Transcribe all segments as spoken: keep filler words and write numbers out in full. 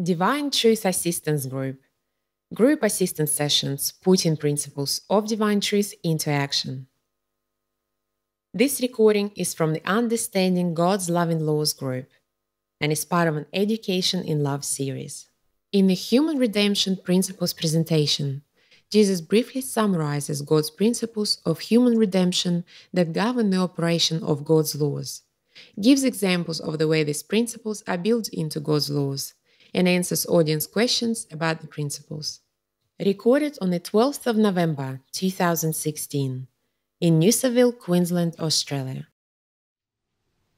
Divine Truth Assistance Group. Group assistance sessions putting principles of divine truth into action. This recording is from the Understanding God's Loving Laws Group and is part of an Education in Love series. In the Human Redemption Principles presentation, Jesus briefly summarizes God's principles of human redemption that govern the operation of God's laws, gives examples of the way these principles are built into God's laws, and answers audience questions about the principles. Recorded on the twelfth of November two thousand sixteen in Noosaville, Queensland, Australia.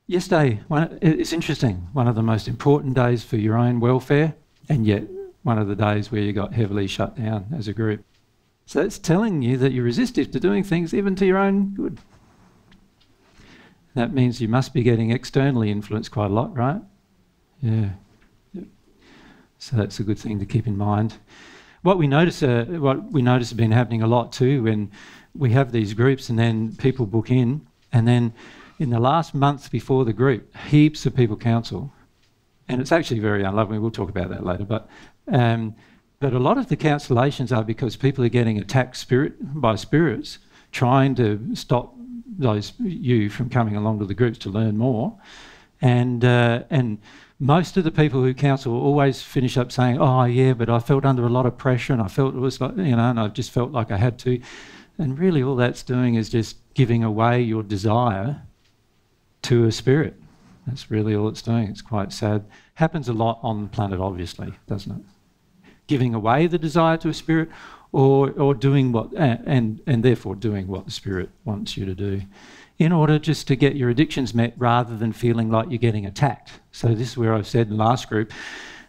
Yesterday, one, it's interesting, one of the most important days for your own welfare, and yet one of the days where you got heavily shut down as a group. So it's telling you that you're resistive to doing things even to your own good. That means you must be getting externally influenced quite a lot, right? Yeah. So that's a good thing to keep in mind. What we notice, uh, what we notice has been happening a lot too, when we have these groups and then people book in, and then in the last month before the group, heaps of people cancel. And it's actually very unlovely. We'll talk about that later. But, um, but a lot of the cancellations are because people are getting attacked spirit by spirits, trying to stop those you from coming along to the groups to learn more. And uh, and most of the people who counsel always finish up saying, "Oh yeah, but I felt under a lot of pressure, and I felt it was like, you know, and I just felt like I had to." And really, all that's doing is just giving away your desire to a spirit. That's really all it's doing. It's quite sad. Happens a lot on the planet, obviously, doesn't it? Giving away the desire to a spirit, or or doing what and and, and therefore doing what the spirit wants you to do, in order just to get your addictions met rather than feeling like you're getting attacked. So this is where I've said in the last group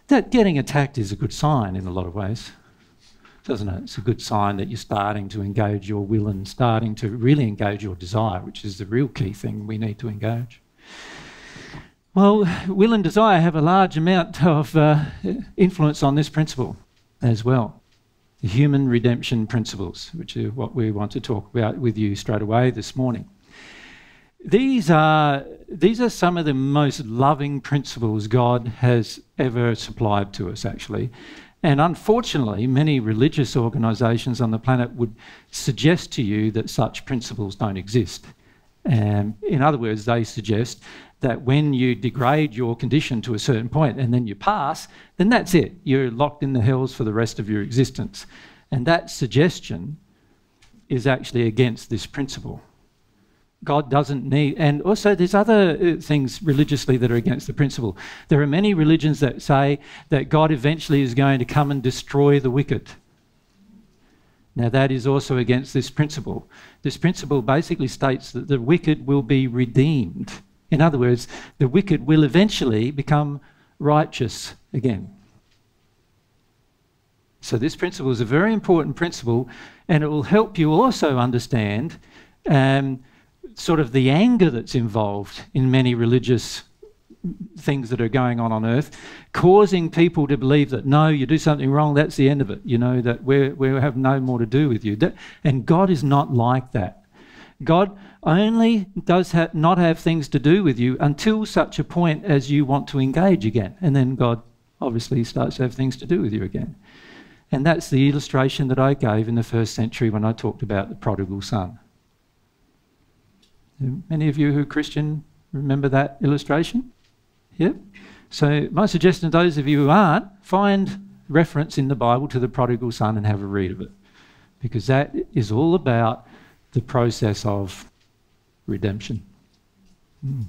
that getting attacked is a good sign in a lot of ways, doesn't it? It's a good sign that you're starting to engage your will and starting to really engage your desire, which is the real key thing we need to engage. Well, will and desire have a large amount of uh, influence on this principle as well. The Human Redemption Principles, which is what we want to talk about with you straight away this morning. These are, these are some of the most loving principles God has ever supplied to us, actually. And unfortunately, many religious organisations on the planet would suggest to you that such principles don't exist. Um, in other words, they suggest that when you degrade your condition to a certain point and then you pass, then that's it. You're locked in the hells for the rest of your existence. And that suggestion is actually against this principle. God doesn't need, and also there's other things religiously that are against the principle. There are many religions that say that God eventually is going to come and destroy the wicked. Now that is also against this principle. This principle basically states that the wicked will be redeemed. In other words, the wicked will eventually become righteous again. So this principle is a very important principle, and it will help you also understand um, sort of the anger that's involved in many religious things that are going on on earth, causing people to believe that, no, you do something wrong, that's the end of it, you know, that we we have no more to do with you. That, and God is not like that. God only does ha not have things to do with you until such a point as you want to engage again. And then God obviously starts to have things to do with you again. And that's the illustration that I gave in the first century when I talked about the prodigal son. Many of you who are Christian remember that illustration? Yep. So my suggestion to those of you who aren't, find reference in the Bible to the prodigal son and have a read of it, because that is all about the process of redemption. Mm.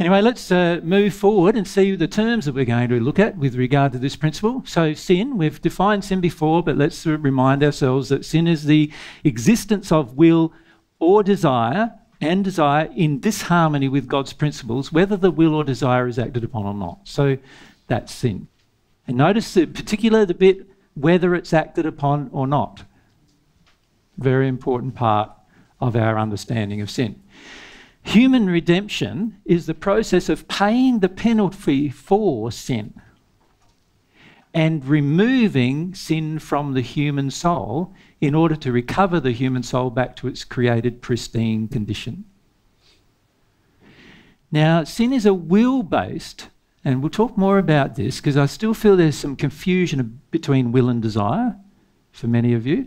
Anyway, let's uh, move forward and see the terms that we're going to look at with regard to this principle. So sin, we've defined sin before, but let's sort of remind ourselves that sin is the existence of will or desire and desire in disharmony with God's principles, whether the will or desire is acted upon or not. So that's sin. And notice in particular the bit, whether it's acted upon or not. Very important part of our understanding of sin. Human redemption is the process of paying the penalty for sin and removing sin from the human soul in order to recover the human soul back to its created pristine condition. Now, sin is a will-based And we'll talk more about this because I still feel there's some confusion between will and desire for many of you.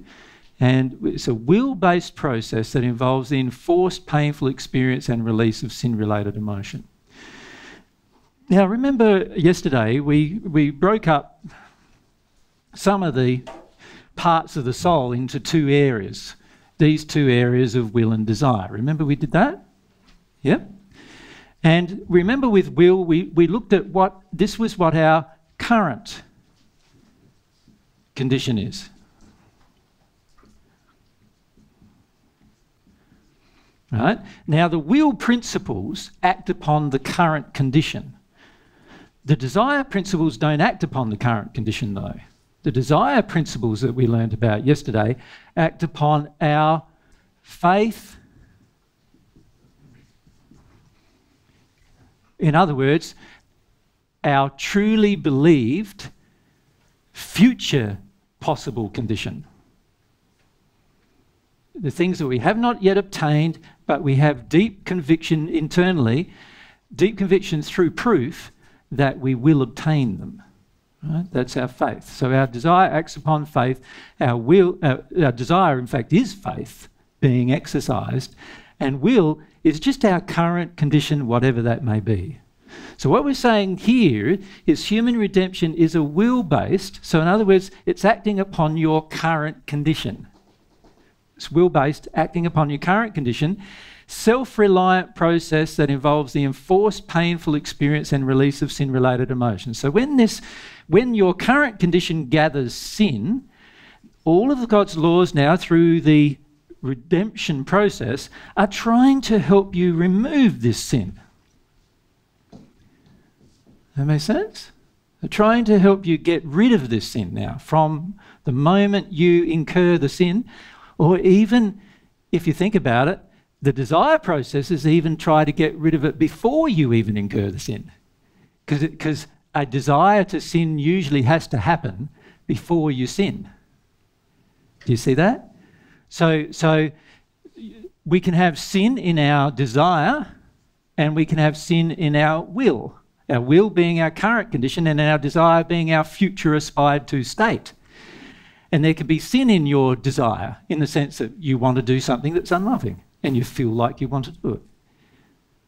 And it's a will-based process that involves the enforced painful experience and release of sin-related emotion. Now, remember yesterday we, we broke up some of the parts of the soul into two areas, these two areas of will and desire. Remember we did that? Yep. And remember with will, we, we looked at what, this was what our current condition is. Right? Now the will principles act upon the current condition. The desire principles don't act upon the current condition though. The desire principles that we learned about yesterday act upon our faith. In other words, our truly believed future possible condition. The things that we have not yet obtained, but we have deep conviction internally, deep conviction through proof that we will obtain them. Right? That's our faith. So our desire acts upon faith. Our will, uh, our desire, in fact, is faith being exercised, and will is just our current condition, whatever that may be. So what we're saying here is human redemption is a will-based. So in other words, it's acting upon your current condition. It's will-based, acting upon your current condition, self-reliant process that involves the enforced painful experience and release of sin-related emotions. So when this, when your current condition gathers sin, all of God's laws now through the redemption process are trying to help you remove this sin. That makes sense? They're trying to help you get rid of this sin now from the moment you incur the sin, or even, if you think about it, the desire processes even try to get rid of it before you even incur the sin. Because a desire to sin usually has to happen before you sin. Do you see that? So, so we can have sin in our desire and we can have sin in our will. Our will being our current condition and our desire being our future aspired to state. And there can be sin in your desire in the sense that you want to do something that's unloving. And you feel like you want to do it.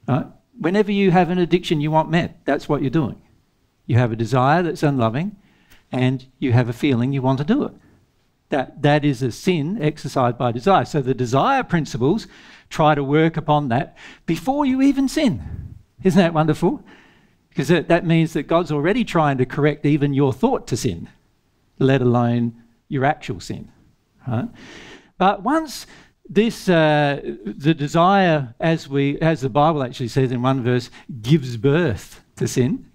Right? Whenever you have an addiction you want met, that's what you're doing. You have a desire that's unloving and you have a feeling you want to do it. That, that is a sin exercised by desire. So the desire principles try to work upon that before you even sin. Isn't that wonderful? Because that, that means that God's already trying to correct even your thought to sin, let alone your actual sin. Right? But once... This, uh, the desire, as, we, as the Bible actually says in one verse, gives birth to sin.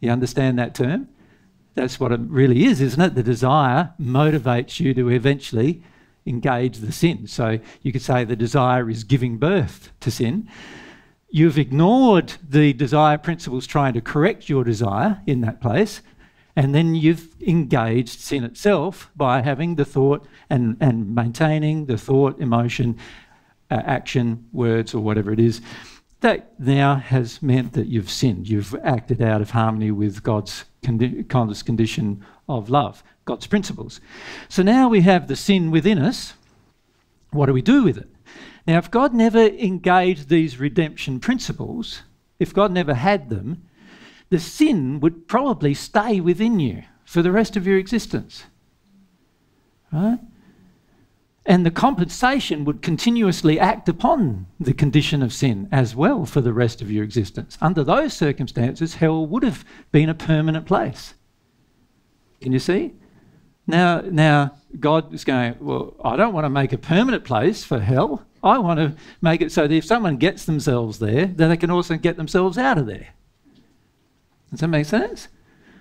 You understand that term? That's what it really is, isn't it? The desire motivates you to eventually engage the sin. So you could say the desire is giving birth to sin. You've ignored the desire principles trying to correct your desire in that place. And then you've engaged sin itself by having the thought and, and maintaining the thought, emotion, uh, action, words, or whatever it is. That now has meant that you've sinned. You've acted out of harmony with God's condi God's condition of love, God's principles. So now we have the sin within us. What do we do with it? Now, if God never engaged these redemption principles, if God never had them, the sin would probably stay within you for the rest of your existence. Right? And the compensation would continuously act upon the condition of sin as well for the rest of your existence. Under those circumstances, hell would have been a permanent place. Can you see? Now, now God is going, well, I don't want to make a permanent place for hell. I want to make it so that if someone gets themselves there, then they can also get themselves out of there. Does that make sense?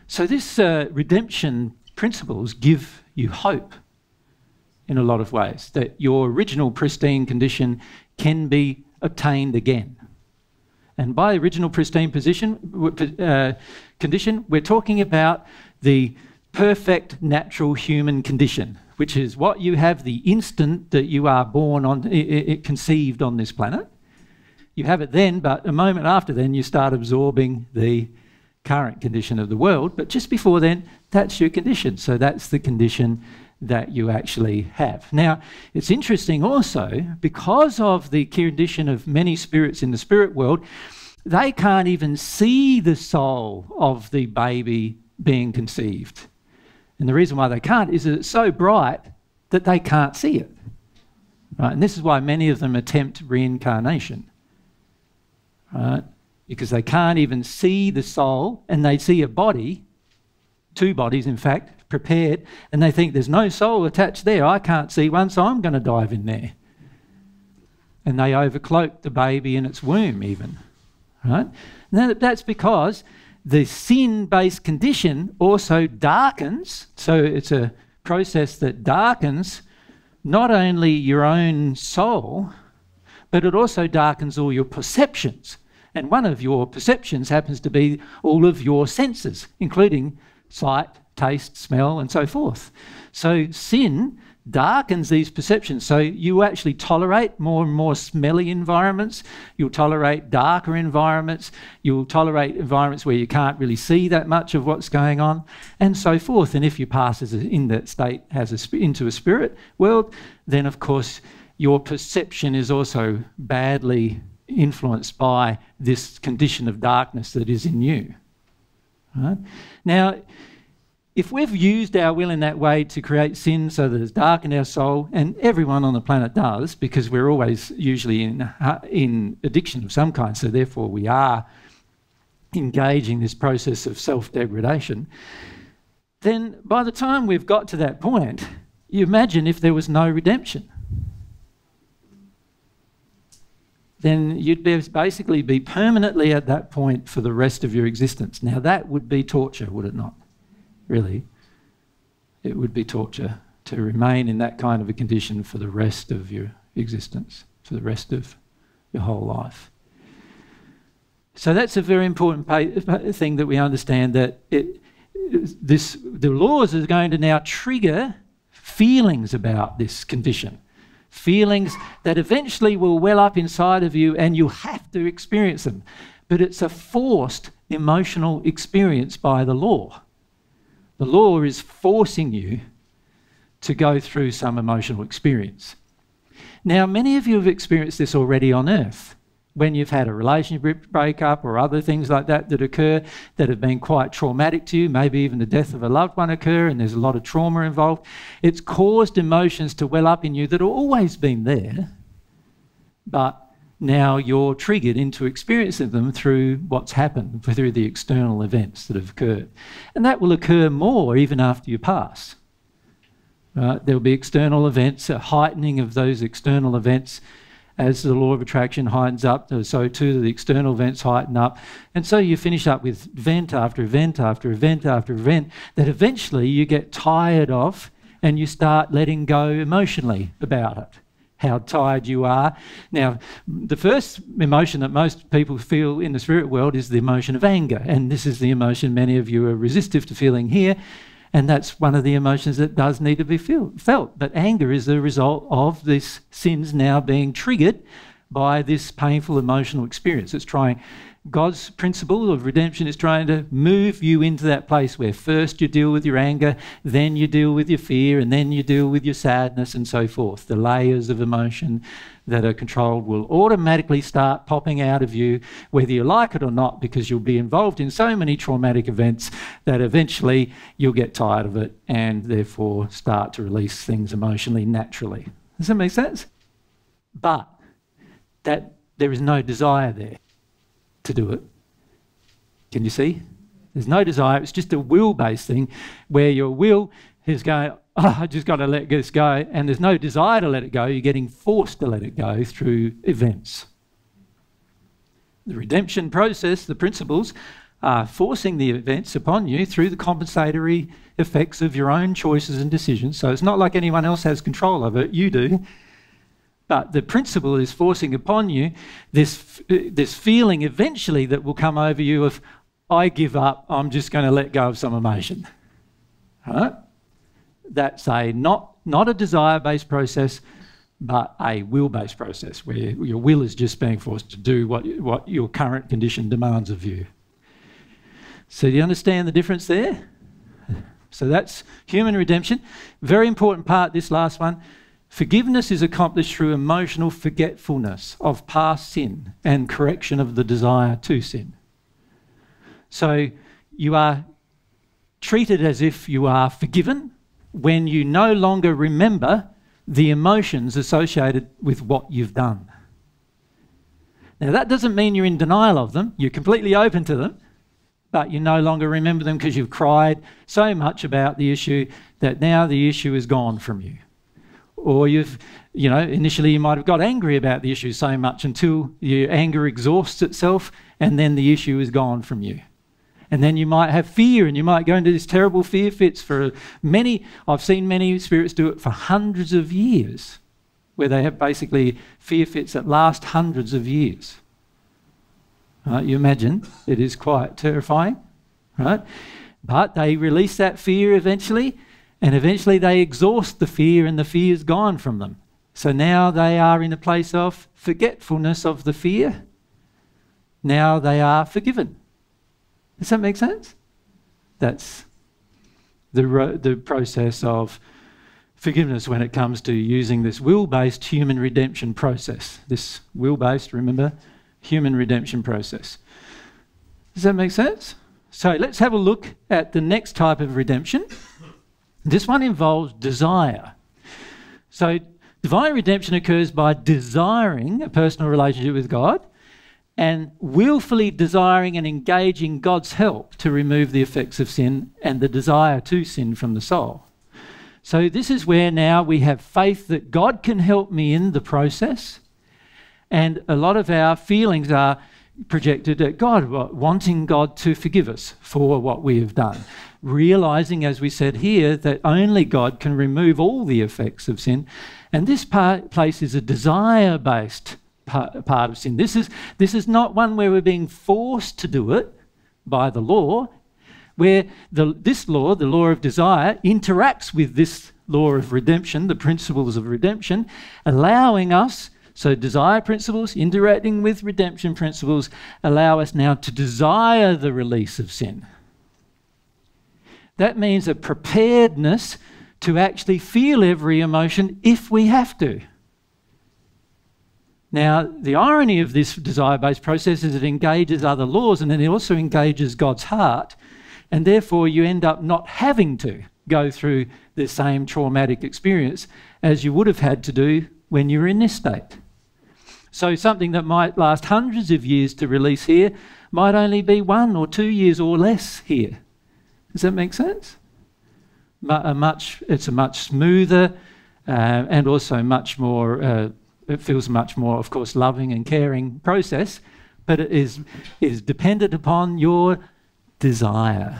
So this uh, redemption principles give you hope in a lot of ways, that your original pristine condition can be obtained again. And by original pristine position, uh, condition, we're talking about the perfect natural human condition, which is what you have the instant that you are born on, it, it conceived on this planet. You have it then, but a moment after then you start absorbing the current condition of the world, but just before then, that's your condition. So that's the condition that you actually have. Now, it's interesting also, because of the condition of many spirits in the spirit world, they can't even see the soul of the baby being conceived. And the reason why they can't is that it's so bright that they can't see it. Right? And this is why many of them attempt reincarnation. Right? Because they can't even see the soul, and they see a body, two bodies in fact, prepared, and they think there's no soul attached there. I can't see one, so I'm going to dive in there. And they overcloak the baby in its womb even. Right? Now that's because the sin-based condition also darkens, so it's a process that darkens not only your own soul, but it also darkens all your perceptions. And one of your perceptions happens to be all of your senses, including sight, taste, smell, and so forth. So sin darkens these perceptions. So you actually tolerate more and more smelly environments. You'll tolerate darker environments. You'll tolerate environments where you can't really see that much of what's going on, and so forth. And if you pass as a, in that state as a, into a spirit world, then of course your perception is also badly influenced by this condition of darkness that is in you. Right? Now, if we've used our will in that way to create sin so that it's darkened our soul, and everyone on the planet does, because we're always usually in, in addiction of some kind, so therefore we are engaging this process of self-degradation, then by the time we've got to that point, you imagine if there was no redemption. Then you'd be basically be permanently at that point for the rest of your existence. Now that would be torture, would it not? Really, it would be torture to remain in that kind of a condition for the rest of your existence, for the rest of your whole life. So that's a very important thing that we understand, that it, this, the laws are going to now trigger feelings about this condition. Feelings that eventually will well up inside of you, and you'll have to experience them. But it's a forced emotional experience by the law. The law is forcing you to go through some emotional experience. Now, many of you have experienced this already on earth, when you've had a relationship breakup or other things like that that occur that have been quite traumatic to you, maybe even the death of a loved one occur and there's a lot of trauma involved. It's caused emotions to well up in you that have always been there, but now you're triggered into experiencing them through what's happened, through the external events that have occurred. And that will occur more even after you pass. Uh, there'll be external events, a heightening of those external events. As the law of attraction heightens up, so too the external events heighten up. And so you finish up with event after event after event after event that eventually you get tired of, and you start letting go emotionally about it, how tired you are. Now, the first emotion that most people feel in the spirit world is the emotion of anger. And this is the emotion many of you are resistive to feeling here. And that's one of the emotions that does need to be feel, felt. But anger is the result of these sins now being triggered by this painful emotional experience. It's trying, God's principle of redemption is trying to move you into that place where first you deal with your anger, then you deal with your fear, and then you deal with your sadness and so forth. The layers of emotion that are controlled will automatically start popping out of you, whether you like it or not, because you'll be involved in so many traumatic events that eventually you'll get tired of it and therefore start to release things emotionally naturally. Does that make sense? But that there is no desire there to do it. Can you see? There's no desire. It's just a will-based thing where your will is going, oh, I just got to let this go, and there's no desire to let it go. You're getting forced to let it go through events. The redemption process, the principles, are forcing the events upon you through the compensatory effects of your own choices and decisions. So it's not like anyone else has control over it. You do. But the principle is forcing upon you this, this feeling eventually that will come over you of, I give up, I'm just going to let go of some emotion. Right? That's a not, not a desire-based process, but a will-based process where your will is just being forced to do what, what your current condition demands of you. So do you understand the difference there? So that's human redemption. Very important part, this last one. Forgiveness is accomplished through emotional forgetfulness of past sin and correction of the desire to sin. So you are treated as if you are forgiven when you no longer remember the emotions associated with what you've done. Now, that doesn't mean you're in denial of them. You're completely open to them, but you no longer remember them because you've cried so much about the issue that now the issue is gone from you. Or you've, you know, initially you might have got angry about the issue so much until your anger exhausts itself and then the issue is gone from you. And then you might have fear and you might go into this terrible fear fits for many, I've seen many spirits do it for hundreds of years, where they have basically fear fits that last hundreds of years. Right, you imagine it is quite terrifying, right? But they release that fear eventually, and eventually they exhaust the fear and the fear is gone from them. So now they are in a place of forgetfulness of the fear. Now they are forgiven. Does that make sense? That's the, ro the process of forgiveness when it comes to using this will-based human redemption process. This will-based, remember, human redemption process. Does that make sense? So let's have a look at the next type of redemption. This one involves desire. So divine redemption occurs by desiring a personal relationship with God, and willfully desiring and engaging God's help to remove the effects of sin and the desire to sin from the soul. So this is where now we have faith that God can help me in the process, and a lot of our feelings are projected at God, wanting God to forgive us for what we have done, realizing, as we said here, that only God can remove all the effects of sin. And this part, place is a desire-based part of sin. This is, this is not one where we're being forced to do it by the law, where the, this law, the law of desire, interacts with this law of redemption, the principles of redemption, allowing us, so desire principles interacting with redemption principles, allow us now to desire the release of sin. That means a preparedness to actually feel every emotion if we have to. Now, the irony of this desire-based process is it engages other laws, and then it also engages God's heart, and therefore you end up not having to go through the same traumatic experience as you would have had to do when you were in this state. So something that might last hundreds of years to release here might only be one or two years or less here. Does that make sense? A much, it's a much smoother uh, and also much more... Uh, It feels much more, of course, loving and caring process, but it is, it is dependent upon your desire.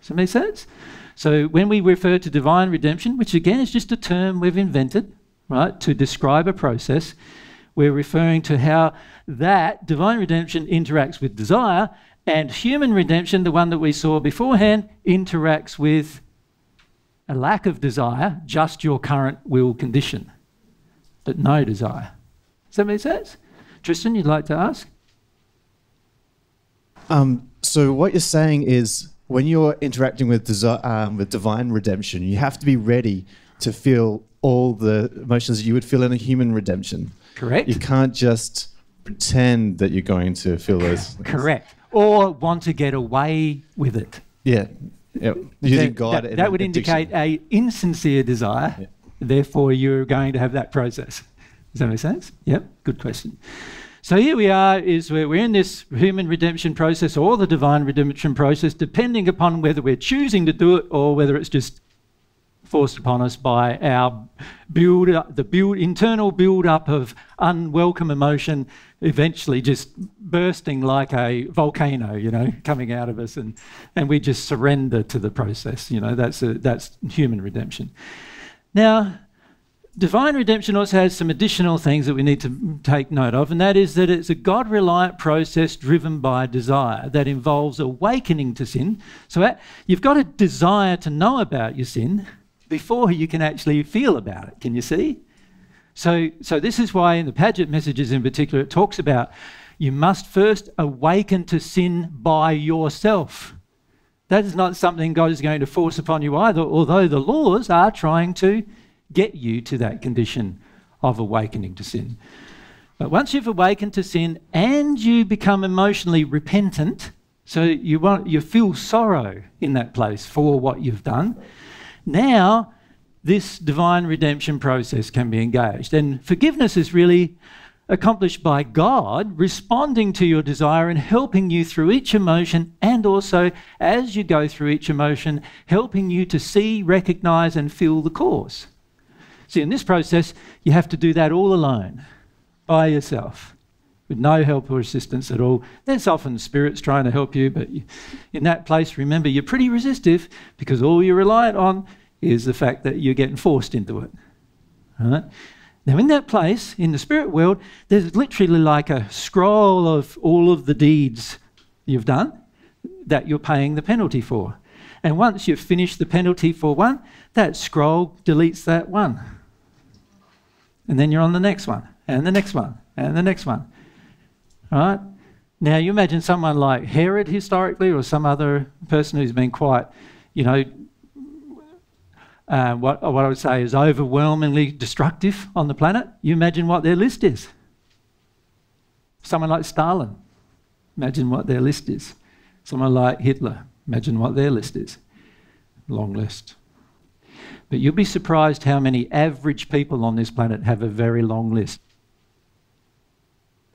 Does that make sense? So when we refer to divine redemption, which again is just a term we've invented, right, to describe a process, we're referring to how that divine redemption interacts with desire, and human redemption, the one that we saw beforehand, interacts with a lack of desire, just your current will condition. But no desire. Does that make sense? Tristan, you'd like to ask? Um, so what you're saying is when you're interacting with, desire, um, with divine redemption, you have to be ready to feel all the emotions that you would feel in a human redemption. Correct. You can't just pretend that you're going to feel those things. Correct. Or want to get away with it. Yeah. Yep. Using that, God. That, that would addiction. indicate an insincere desire. Yeah. Therefore, you're going to have that process. Does that make sense? Yep, good question. So here we are, is where we're in this human redemption process or the divine redemption process, depending upon whether we're choosing to do it or whether it's just forced upon us by our build up, the build, internal build-up of unwelcome emotion, eventually just bursting like a volcano, you know, coming out of us, and, and we just surrender to the process. You know, that's, a, that's human redemption. Now, divine redemption also has some additional things that we need to take note of, and that is that it's a God-reliant process driven by desire that involves awakening to sin. So you've got a desire to know about your sin before you can actually feel about it. Can you see? So, so this is why in the Paget messages in particular it talks about You must first awaken to sin by yourself. That is not something God is going to force upon you either, although the laws are trying to get you to that condition of awakening to sin. But once you've awakened to sin and you become emotionally repentant, so you want, you feel sorrow in that place for what you've done, now this divine redemption process can be engaged. And forgiveness is really accomplished by God responding to your desire and helping you through each emotion, and also as you go through each emotion, helping you to see, recognize and feel the cause. See, in this process, you have to do that all alone, by yourself, with no help or assistance at all. There's often spirits trying to help you, but in that place, remember, you're pretty resistive because all you're reliant on is the fact that you're getting forced into it. All right? Now, in that place, in the spirit world, there's literally like a scroll of all of the deeds you've done that you're paying the penalty for. And once you've finished the penalty for one, that scroll deletes that one. And then you're on the next one, and the next one, and the next one. All right? Now, you imagine someone like Herod historically, or some other person who's been quite, you know, Uh, what, what I would say is overwhelmingly destructive on the planet. You imagine what their list is. Someone like Stalin, imagine what their list is. Someone like Hitler, imagine what their list is. Long list. But you'll be surprised how many average people on this planet have a very long list.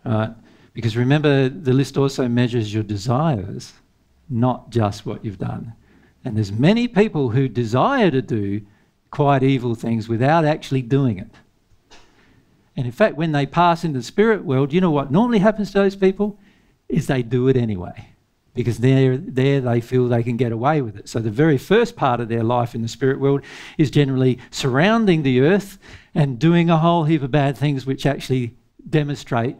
Uh, because remember, the list also measures your desires, not just what you've done. And there's many people who desire to do quite evil things without actually doing it. And in fact, when they pass into the spirit world, you know what normally happens to those people? Is they do it anyway. Because there, there they feel they can get away with it. So the very first part of their life in the spirit world is generally surrounding the earth and doing a whole heap of bad things which actually demonstrate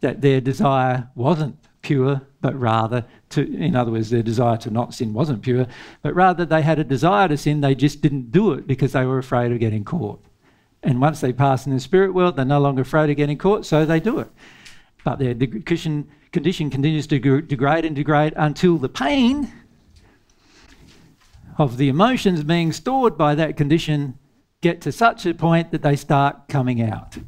that their desire wasn't pure, but rather, to, in other words, their desire to not sin wasn't pure, but rather they had a desire to sin, they just didn't do it because they were afraid of getting caught. And once they pass in the spirit world, they're no longer afraid of getting caught, so they do it. But their condition continues to degrade and degrade until the pain of the emotions being stored by that condition get to such a point that they start coming out.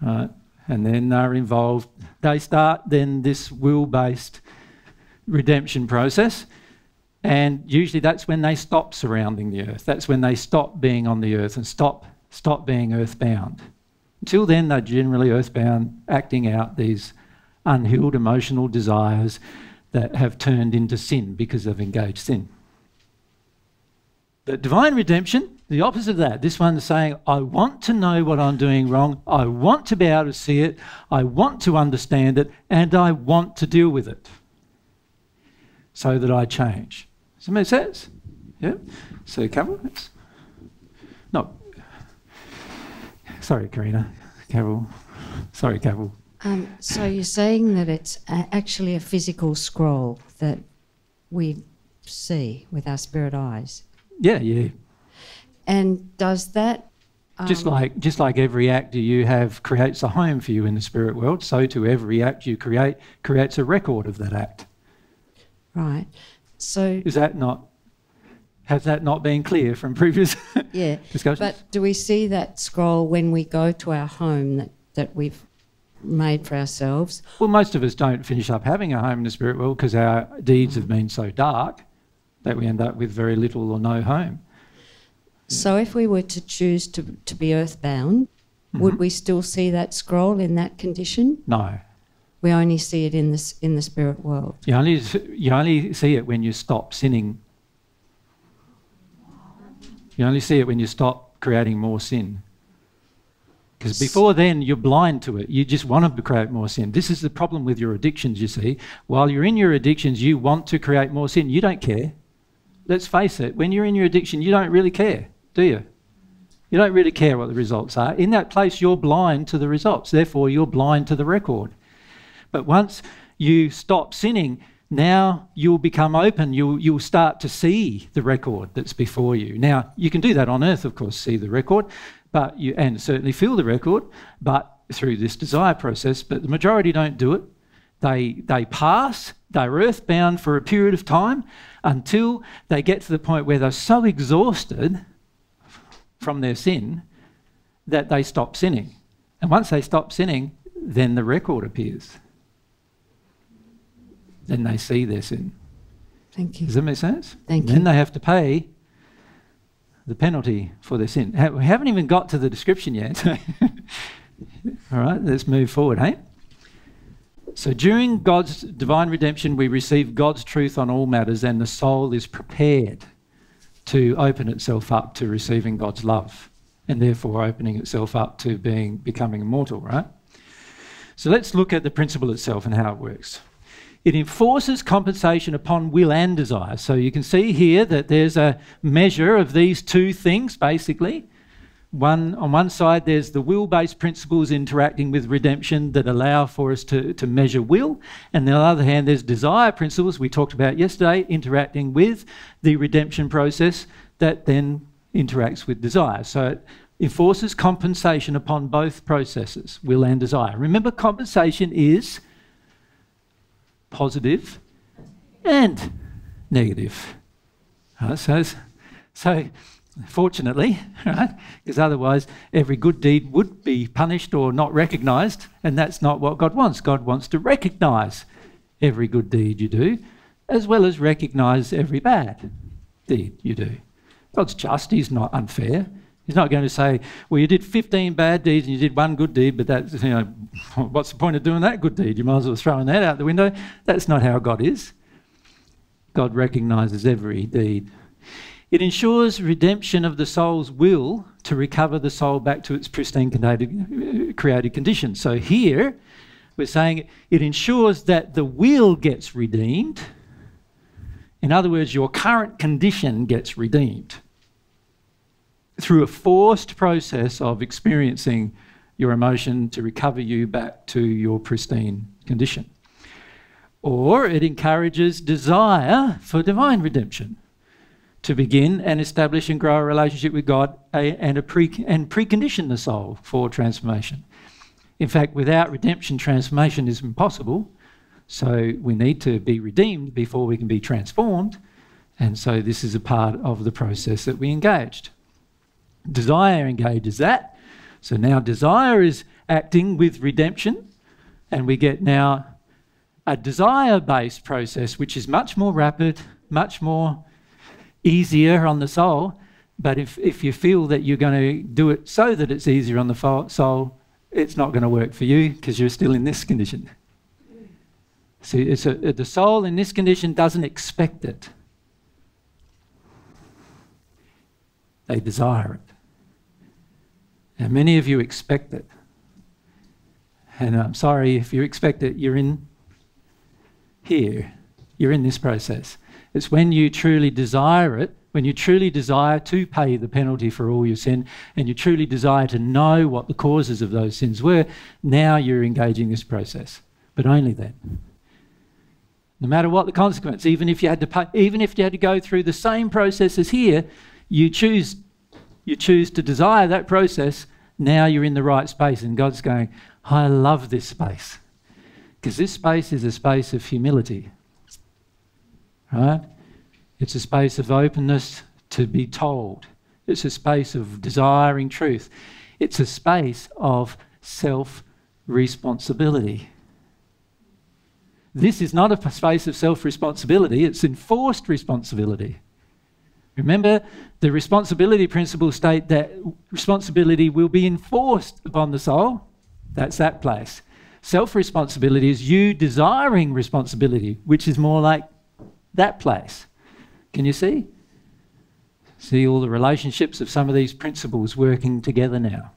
Right? And then they're involved. They start then this will-based redemption process, and usually that's when they stop surrounding the earth. That's when they stop being on the earth and stop, stop being earthbound. Until then, they're generally earthbound, acting out these unhealed emotional desires that have turned into sin because they've engaged sin. But divine redemption, the opposite of that, this one's saying, I want to know what I'm doing wrong, I want to be able to see it, I want to understand it, and I want to deal with it so that I change. Does that make sense? Yeah? So, Carol, that's... No. Sorry, Carina. Carol. Sorry, Carol. Um, so you're saying that it's actually a physical scroll that we see with our spirit eyes? Yeah, yeah. And does that... Um, just like just like every act you have creates a home for you in the spirit world, so too every act you create creates a record of that act. Right. So... Is that not... Has that not been clear from previous yeah, discussions? But do we see that scroll when we go to our home that, that we've made for ourselves? Well, most of us don't finish up having a home in the spirit world because our deeds have been so dark that we end up with very little or no home. So if we were to choose to, to be earthbound, mm-hmm. would we still see that scroll in that condition? No. We only see it in, this, in the spirit world. You only, you only see it when you stop sinning. You only see it when you stop creating more sin. Because before then, you're blind to it. You just want to create more sin. This is the problem with your addictions, you see. While you're in your addictions, you want to create more sin. You don't care. Let's face it, when you're in your addiction, you don't really care, do you? You don't really care what the results are. In that place, you're blind to the results. Therefore, you're blind to the record. But once you stop sinning, now you'll become open. You'll, you'll start to see the record that's before you. Now, you can do that on earth, of course, see the record, but you, and certainly feel the record, but through this desire process, but the majority don't do it. They, they pass, they're earthbound for a period of time until they get to the point where they're so exhausted from their sin that they stop sinning. And once they stop sinning, then the record appears. Then they see their sin. Thank you. Does that make sense? Thank you. Then they have to pay the penalty for their sin. We haven't even got to the description yet. All right, let's move forward, hey? So during God's divine redemption, we receive God's truth on all matters, and the soul is prepared to open itself up to receiving God's love, and therefore opening itself up to being becoming immortal, right? So let's look at the principle itself and how it works. It enforces compensation upon will and desire. So you can see here that there's a measure of these two things, basically. One, on one side, there's the will-based principles interacting with redemption that allow for us to, to measure will. And on the other hand, there's desire principles we talked about yesterday interacting with the redemption process that then interacts with desire. So it enforces compensation upon both processes, will and desire. Remember, compensation is positive and negative. Right, so, so fortunately, right, because otherwise every good deed would be punished or not recognised, and that's not what God wants. God wants to recognise every good deed you do, as well as recognise every bad deed you do. God's just, he's not unfair. He's not going to say, well, you did fifteen bad deeds and you did one good deed, but that's, you know, what's the point of doing that good deed? You might as well throw that out the window. That's not how God is. God recognises every deed. It ensures redemption of the soul's will to recover the soul back to its pristine created condition. So here we're saying it ensures that the will gets redeemed. In other words, your current condition gets redeemed through a forced process of experiencing your emotion to recover you back to your pristine condition. Or it encourages desire for divine redemption to begin and establish and grow a relationship with God and, a pre and precondition the soul for transformation. In fact, without redemption, transformation is impossible. So we need to be redeemed before we can be transformed. And so this is a part of the process that we engaged. Desire engages that. So now desire is acting with redemption, and we get now a desire-based process which is much more rapid, much more easier on the soul. But if, if you feel that you're going to do it so that it's easier on the soul, it's not going to work for you because you're still in this condition. So it's a, the soul in this condition doesn't expect it. They desire it. And many of you expect it. And I'm sorry, if you expect it, you're in here. You're in this process. It's when you truly desire it, when you truly desire to pay the penalty for all your sin, and you truly desire to know what the causes of those sins were, now you're engaging this process. But only then. No matter what the consequence, even if you had to pay, even if you had to go through the same process as here, you choose you choose to desire that process, now you're in the right space. And God's going, I love this space. Because this space is a space of humility. Right? It's a space of openness to be told. It's a space of desiring truth. It's a space of self-responsibility. This is not a space of self-responsibility, it's enforced responsibility. Remember, the responsibility principles state that responsibility will be enforced upon the soul. That's that place. Self-responsibility is you desiring responsibility, which is more like that place. Can you see? See all the relationships of some of these principles working together now.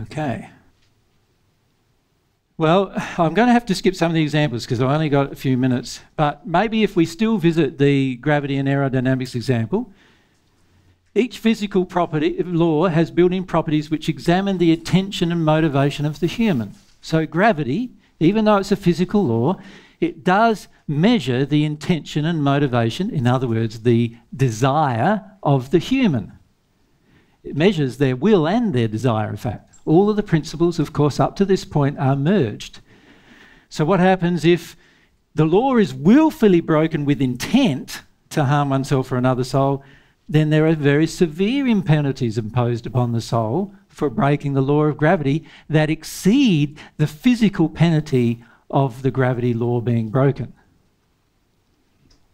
Okay. Well, I'm going to have to skip some of the examples because I've only got a few minutes, but maybe if we still visit the gravity and aerodynamics example, each physical property law has built-in properties which examine the attention and motivation of the human. So gravity, even though it's a physical law, it does measure the intention and motivation, in other words, the desire of the human. It measures their will and their desire, in fact. All of the principles, of course, up to this point are merged. So what happens if the law is willfully broken with intent to harm oneself or another soul? Then there are very severe penalties imposed upon the soul for breaking the law of gravity that exceed the physical penalty of the gravity law being broken.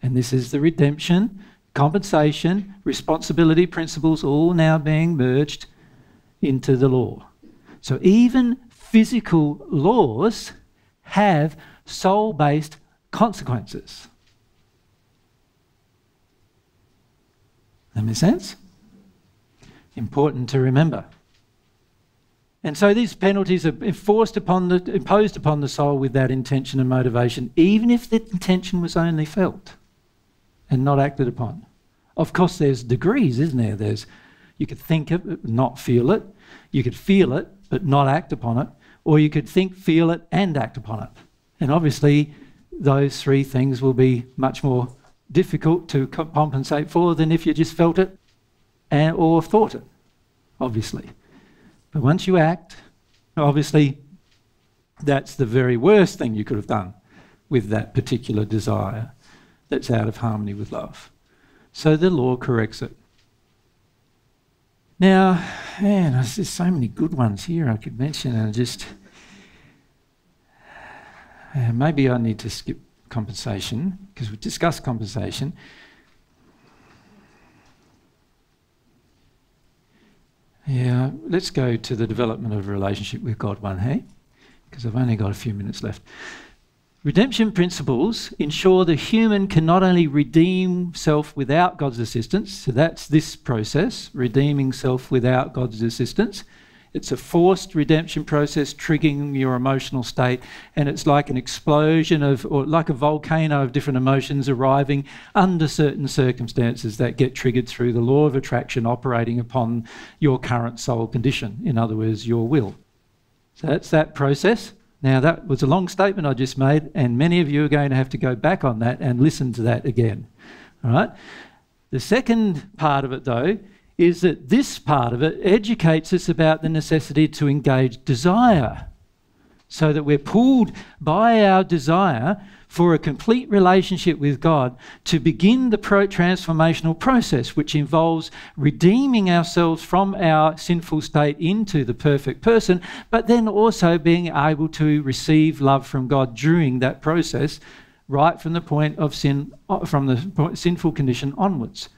And this is the redemption, compensation, responsibility principles all now being merged into the law. So even physical laws have soul-based consequences. That makes sense? Important to remember. And so these penalties are enforced upon the, imposed upon the soul with that intention and motivation, even if the intention was only felt and not acted upon. Of course, there's degrees, isn't there? There's, you could think it, but not feel it. You could feel it, but not act upon it. Or you could think, feel it, and act upon it. And obviously, those three things will be much more difficult to compensate for than if you just felt it and, or thought it, obviously. But once you act, obviously that's the very worst thing you could have done with that particular desire that's out of harmony with love. So the law corrects it. Now, man, there's so many good ones here I could mention, and just uh, maybe I need to skip compensation, because we discussed compensation. Yeah, let's go to the development of a relationship with God one, hey? Because I've only got a few minutes left. Redemption principles ensure the human can not only redeem self without God's assistance, so that's this process, redeeming self without God's assistance. It's a forced redemption process triggering your emotional state, and it's like an explosion of, or like a volcano of different emotions arriving under certain circumstances that get triggered through the law of attraction operating upon your current soul condition, in other words, your will. So that's that process. Now, that was a long statement I just made, and many of you are going to have to go back on that and listen to that again. All right? The second part of it, though, is that this part of it educates us about the necessity to engage desire, so that we're pulled by our desire for a complete relationship with God to begin the pro-transformational process, which involves redeeming ourselves from our sinful state into the perfect person, but then also being able to receive love from God during that process, right from the point of sin, from the sinful condition onwards.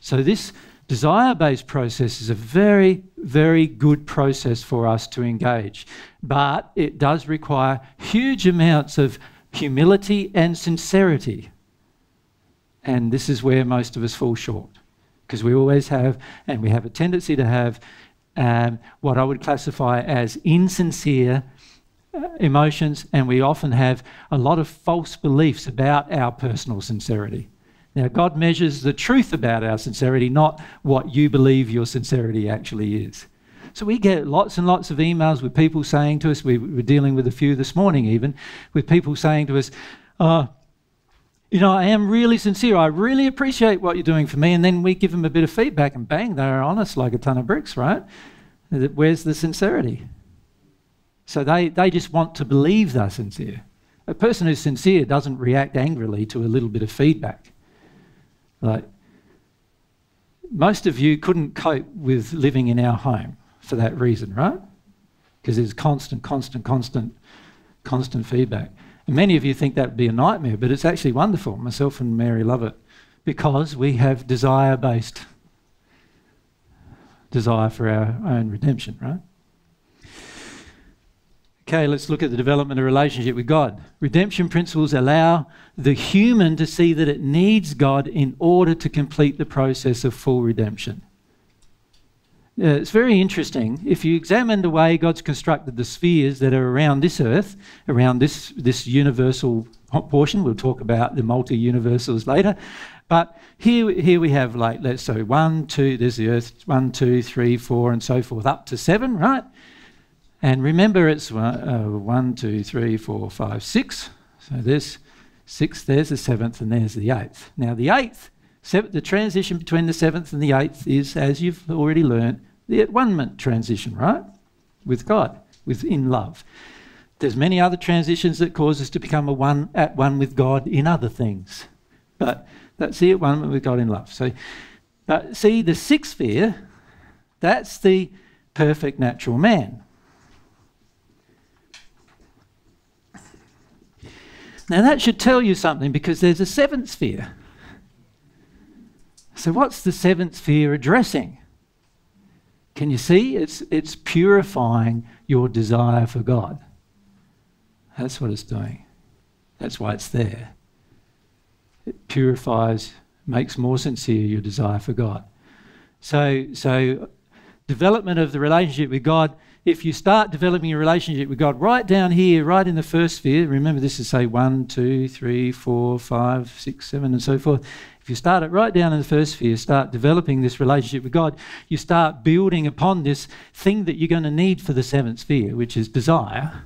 So this desire-based process is a very, very good process for us to engage, but it does require huge amounts of humility and sincerity. And this is where most of us fall short, because we always have, and we have a tendency to have, um, what I would classify as insincere emotions, and we often have a lot of false beliefs about our personal sincerity. Now, God measures the truth about our sincerity, not what you believe your sincerity actually is. So we get lots and lots of emails with people saying to us, we were dealing with a few this morning even, with people saying to us, uh, you know, I am really sincere, I really appreciate what you're doing for me, and then we give them a bit of feedback and bang, they're honest like a ton of bricks, right? Where's the sincerity? So they, they just want to believe they're sincere. A person who's sincere doesn't react angrily to a little bit of feedback. Like, most of you couldn't cope with living in our home for that reason, right? Because there's constant, constant, constant, constant feedback. And many of you think that would be a nightmare, but it's actually wonderful. Myself and Mary love it, because we have desire-based desire for our own redemption, right? Okay, let's look at the development of relationship with God. Redemption principles allow the human to see that it needs God in order to complete the process of full redemption. Uh, it's very interesting. If you examine the way God's constructed the spheres that are around this earth, around this, this universal portion, we'll talk about the multi-universals later, but here, here we have, like, let's say one, two, there's the earth, one, two, three, four, and so forth, up to seven, right? And remember, it's one, uh, one, two, three, four, five, six. So there's six, there's the seventh, and there's the eighth. Now, the eighth The transition between the seventh and the eighth is, as you've already learned, the at-one-ment transition, right? With God, with in love. There's many other transitions that cause us to become a one at one with God in other things. But that's the at-one-ment with God in love. So, but see, the sixth sphere, that's the perfect natural man. Now that should tell you something, because there's a seventh sphere. So what's the seventh sphere addressing? Can you see? It's, it's purifying your desire for God. That's what it's doing. That's why it's there. It purifies, makes more sincere your desire for God. So, so development of the relationship with God, if you start developing a relationship with God right down here, right in the first sphere, remember this is, say, one, two, three, four, five, six, seven, and so forth. If you start it right down in the first sphere, start developing this relationship with God, you start building upon this thing that you're going to need for the seventh sphere, which is desire,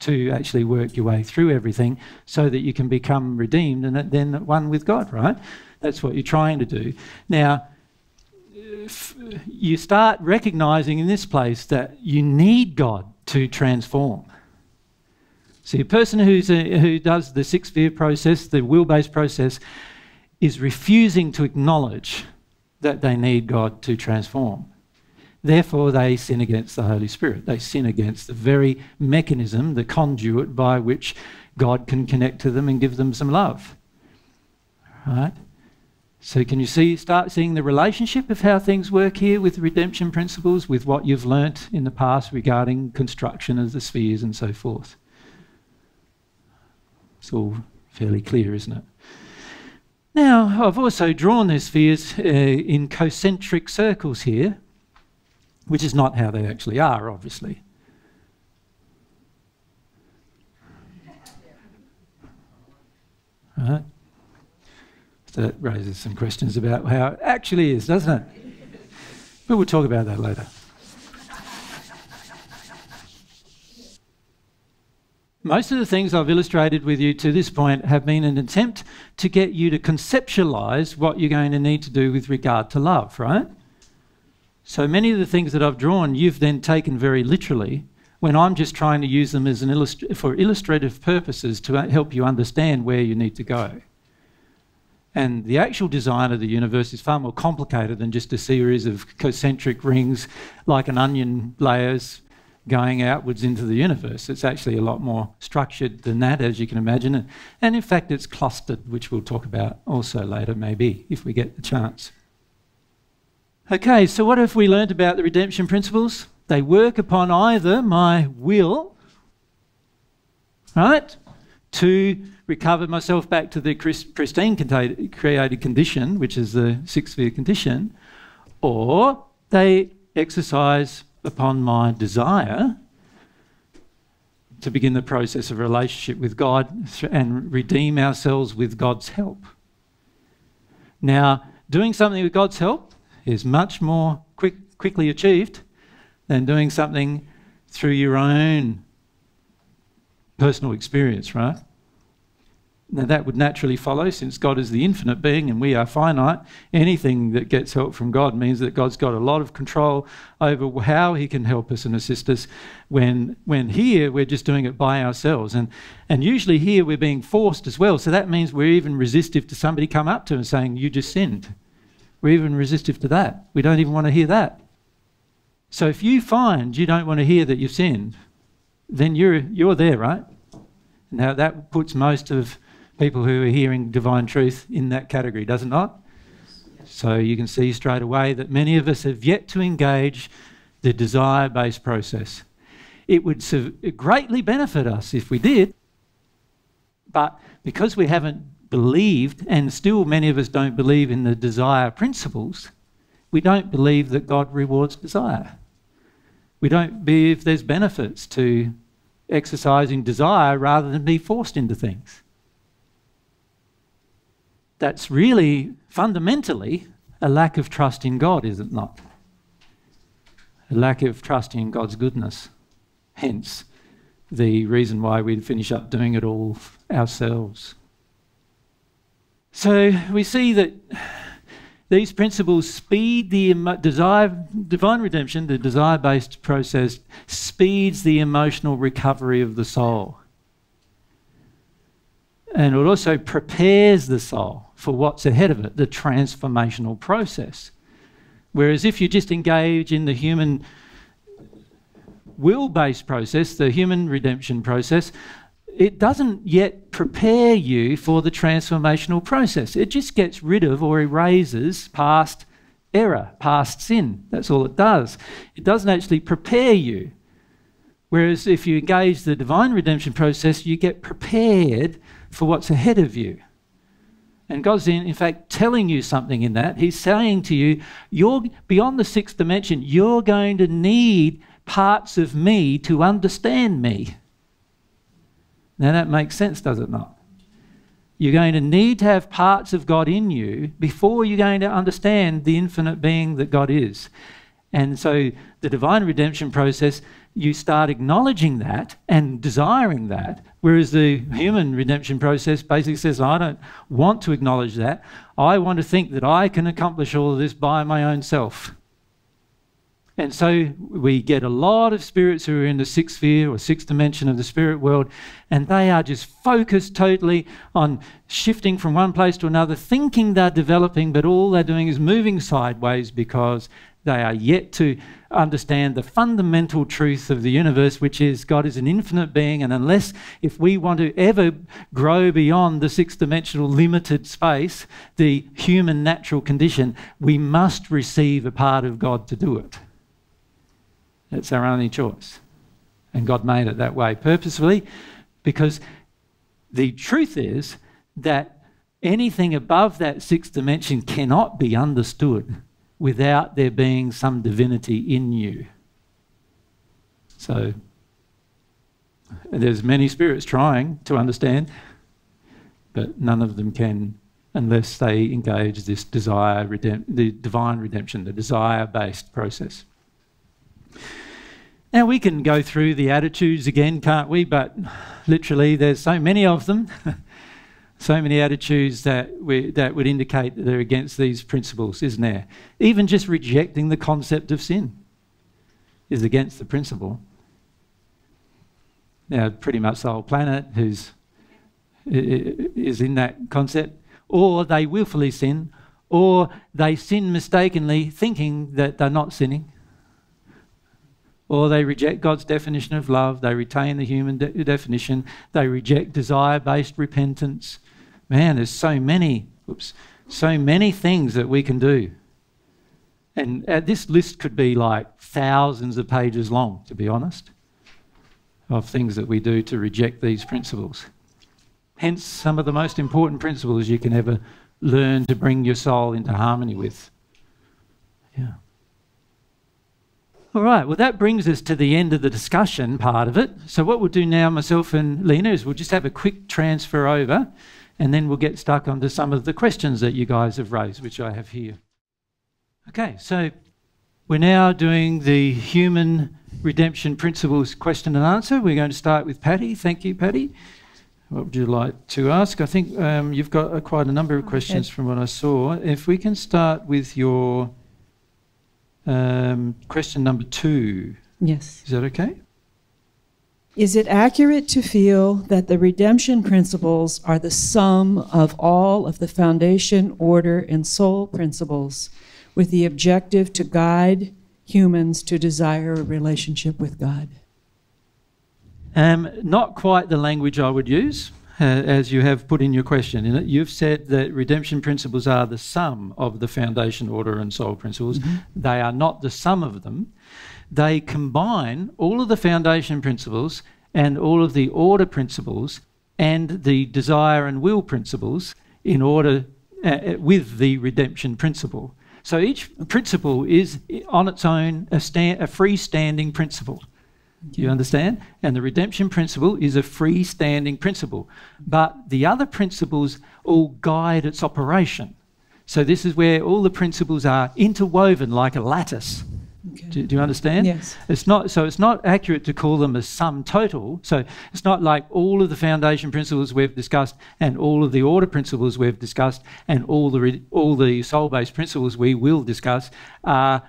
to actually work your way through everything so that you can become redeemed and then at one with God, right? That's what you're trying to do. Now, you start recognising in this place that you need God to transform. See, a person who's a, who does the sixth sphere process, the will-based process, is refusing to acknowledge that they need God to transform. Therefore, they sin against the Holy Spirit. They sin against the very mechanism, the conduit by which God can connect to them and give them some love. Right? So can you see, start seeing the relationship of how things work here with redemption principles, with what you've learnt in the past regarding construction of the spheres and so forth? It's all fairly clear, isn't it? Now, I've also drawn these spheres uh, in concentric circles here, which is not how they actually are, obviously. Right? So that raises some questions about how it actually is, doesn't it? But we'll talk about that later. Most of the things I've illustrated with you to this point have been an attempt to get you to conceptualise what you're going to need to do with regard to love, right? So many of the things that I've drawn, you've then taken very literally, when I'm just trying to use them as an illustr for illustrative purposes to help you understand where you need to go. And the actual design of the universe is far more complicated than just a series of concentric rings like an onion layers going outwards into the universe. It's actually a lot more structured than that, as you can imagine. And in fact, it's clustered, which we'll talk about also later, maybe, if we get the chance. Okay, so what have we learned about the redemption principles? They work upon either my will, right, to recover myself back to the pristine created condition, which is the sixth sphere condition, or they exercise upon my desire to begin the process of relationship with God and redeem ourselves with God's help. Now, doing something with God's help is much more quick, quickly achieved than doing something through your own personal experience, right? Now, that would naturally follow, since God is the infinite being and we are finite. Anything that gets help from God means that God's got a lot of control over how he can help us and assist us, when, when here we're just doing it by ourselves. And, and usually here we're being forced as well, so that means we're even resistive to somebody come up to and saying, you just sinned. We're even resistive to that. We don't even want to hear that. So if you find you don't want to hear that you've sinned, then you're, you're there, right? Now, that puts most of people who are hearing divine truth in that category, does it not? Yes. So you can see straight away that many of us have yet to engage the desire-based process. It would greatly benefit us if we did, but because we haven't believed, and still many of us don't believe in the desire principles, we don't believe that God rewards desire. We don't believe there's benefits to exercising desire rather than be forced into things. That's really fundamentally a lack of trust in God, is it not? A lack of trust in God's goodness. Hence, the reason why we'd finish up doing it all ourselves. So we see that These principles speed the desire, divine redemption, the desire-based process, speeds the emotional recovery of the soul. And it also prepares the soul for what's ahead of it, the transformational process. Whereas if you just engage in the human will-based process, the human redemption process, it doesn't yet prepare you for the transformational process. It just gets rid of or erases past error, past sin. That's all it does. It doesn't actually prepare you. Whereas if you engage the divine redemption process, you get prepared for what's ahead of you. And God's in, in fact telling you something in that. He's saying to you, you're beyond the sixth dimension, you're going to need parts of me to understand me. Now that makes sense, does it not? You're going to need to have parts of God in you before you're going to understand the infinite being that God is. And so the divine redemption process, you start acknowledging that and desiring that, whereas the human redemption process basically says, I don't want to acknowledge that. I want to think that I can accomplish all of this by my own self. And so we get a lot of spirits who are in the sixth sphere or sixth dimension of the spirit world, and they are just focused totally on shifting from one place to another, thinking they're developing, but all they're doing is moving sideways because they are yet to understand the fundamental truth of the universe, which is God is an infinite being, and unless, if we want to ever grow beyond the six-dimensional limited space, the human natural condition, we must receive a part of God to do it. It's our only choice. And God made it that way purposefully, because the truth is that anything above that sixth dimension cannot be understood without there being some divinity in you. So there's many spirits trying to understand, but none of them can unless they engage this desire, the divine redemption, the desire-based process. Now we can go through the attitudes again, can't we? But literally there's so many of them, so many attitudes that, we, that would indicate that they're against these principles, isn't there? Even just rejecting the concept of sin is against the principle. Now pretty much the whole planet who's, is in that concept, or they willfully sin, or they sin mistakenly thinking that they're not sinning. Or they reject God's definition of love, they retain the human de definition, they reject desire-based repentance. Man, there's so many, oops, so many things that we can do. And uh, this list could be like thousands of pages long, to be honest, of things that we do to reject these principles. Hence, some of the most important principles you can ever learn to bring your soul into harmony with. Yeah. All right, well, that brings us to the end of the discussion part of it. So what we'll do now, myself and Lena, is we'll just have a quick transfer over, and then we'll get stuck onto some of the questions that you guys have raised, which I have here. Okay, so we're now doing the Human Redemption Principles question and answer. We're going to start with Patty. Thank you, Patty. What would you like to ask? I think um, you've got uh, quite a number of questions from what I saw. If we can start with your... Um, question number two. Yes. Is that okay? Is it accurate to feel that the redemption principles are the sum of all of the foundation, order, and soul principles with the objective to guide humans to desire a relationship with God? Um, not quite the language I would use, uh, as you have put in your question. In it, you've said that redemption principles are the sum of the foundation, order, and soul principles. Mm-hmm. They are not the sum of them. They combine all of the foundation principles and all of the order principles and the desire and will principles in order uh, with the redemption principle. So each principle is on its own a, stand, a freestanding principle. Do you understand? And the redemption principle is a freestanding principle. But the other principles all guide its operation. So this is where all the principles are interwoven like a lattice. Okay. Do, do you understand? Yes. It's not, so it's not accurate to call them a sum total. So it's not like all of the foundation principles we've discussed and all of the order principles we've discussed and all the, all the soul-based principles we will discuss are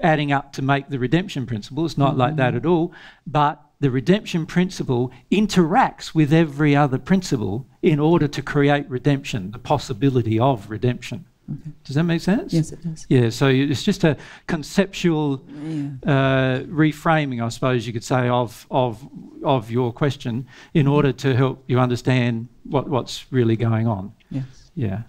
adding up to make the redemption principle. It's not mm-hmm. like that at all. But the redemption principle interacts with every other principle in order to create redemption, the possibility of redemption. Okay. Does that make sense? Yes, it does. Yeah, so it's just a conceptual yeah. uh, reframing, I suppose you could say, of of of your question in order to help you understand what, what's really going on. Yes. Yeah.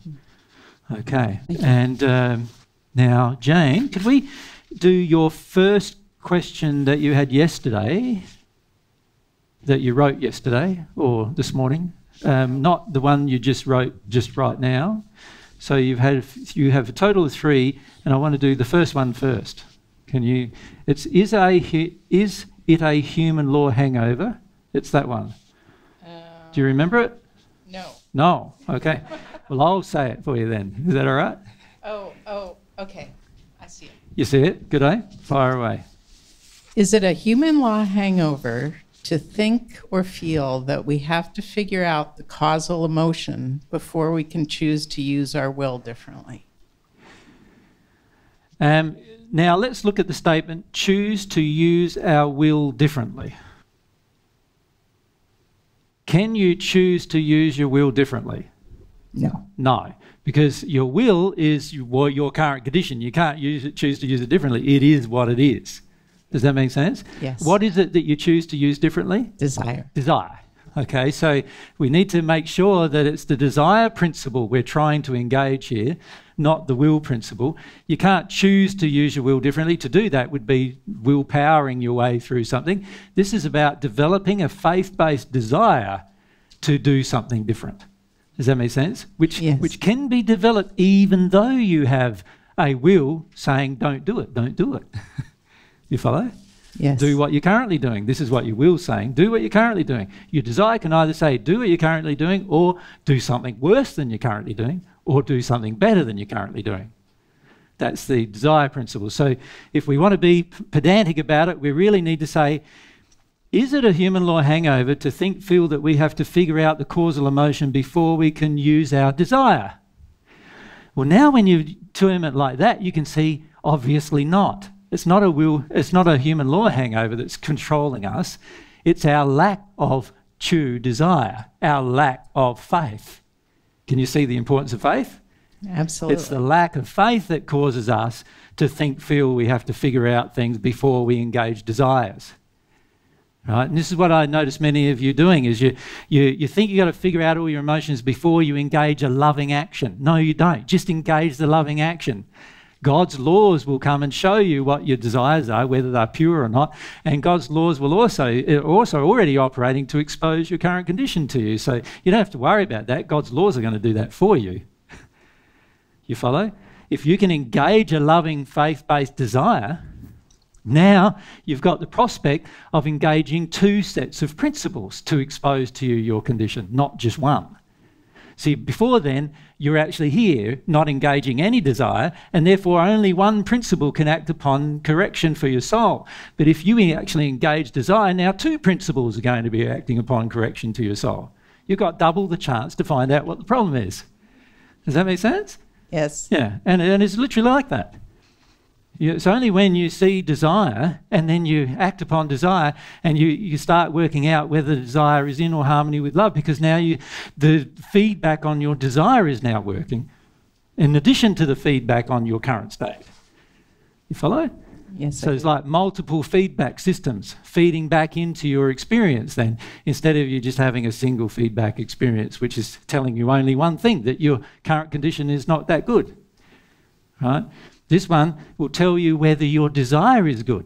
Okay. And um, now, Jane, could we do your first question that you had yesterday, that you wrote yesterday or this morning, um, not the one you just wrote just right now. So you've had, you have a total of three, and I want to do the first one first. Can you? It's is a is it a human law hangover? It's that one. Um, Do you remember it? No. No. Okay. Well, I'll say it for you then. Is that all right? Oh. Oh. Okay. I see it. You see it? Good day. Fire away. Is it a human law hangover to think or feel that we have to figure out the causal emotion before we can choose to use our will differently? Um, now let's look at the statement, choose to use our will differently. Can you choose to use your will differently? No. No, because your will is your, your current condition. You can't use it, choose to use it differently. It is what it is. Does that make sense? Yes. What is it that you choose to use differently? Desire. Desire. Okay, so we need to make sure that it's the desire principle we're trying to engage here, not the will principle. You can't choose to use your will differently. To do that would be willpowering your way through something. This is about developing a faith-based desire to do something different. Does that make sense? Which, yes. which can be developed even though you have a will saying, don't do it, don't do it. You follow? Yes. Do what you're currently doing. This is what your will's saying. Do what you're currently doing. Your desire can either say do what you're currently doing or do something worse than you're currently doing or do something better than you're currently doing. That's the desire principle. So if we want to be pedantic about it, we really need to say, is it a human law hangover to think, feel that we have to figure out the causal emotion before we can use our desire? Well, now when you term it like that, you can see obviously not. It's not a will, it's not a human law hangover that's controlling us. It's our lack of true desire, our lack of faith. Can you see the importance of faith? Absolutely. It's the lack of faith that causes us to think, feel we have to figure out things before we engage desires. Right? And this is what I notice many of you doing is you, you, you think you've got to figure out all your emotions before you engage a loving action. No, you don't. Just engage the loving action. God's laws will come and show you what your desires are, whether they're pure or not, and God's laws will also, are also already operating to expose your current condition to you. So you don't have to worry about that. God's laws are going to do that for you. You follow? If you can engage a loving faith-based desire, now you've got the prospect of engaging two sets of principles to expose to you your condition, not just one. See, before then, you're actually here, not engaging any desire, and therefore only one principle can act upon correction for your soul. But if you actually engage desire, now two principles are going to be acting upon correction to your soul. You've got double the chance to find out what the problem is. Does that make sense? Yes. Yeah, and, and it's literally like that. It's only when you see desire and then you act upon desire and you, you start working out whether desire is in or harmony with love, because now you, the feedback on your desire is now working in addition to the feedback on your current state. You follow? Yes. So it's like multiple feedback systems feeding back into your experience then, instead of you just having a single feedback experience which is telling you only one thing, that your current condition is not that good. Right? This one will tell you whether your desire is good.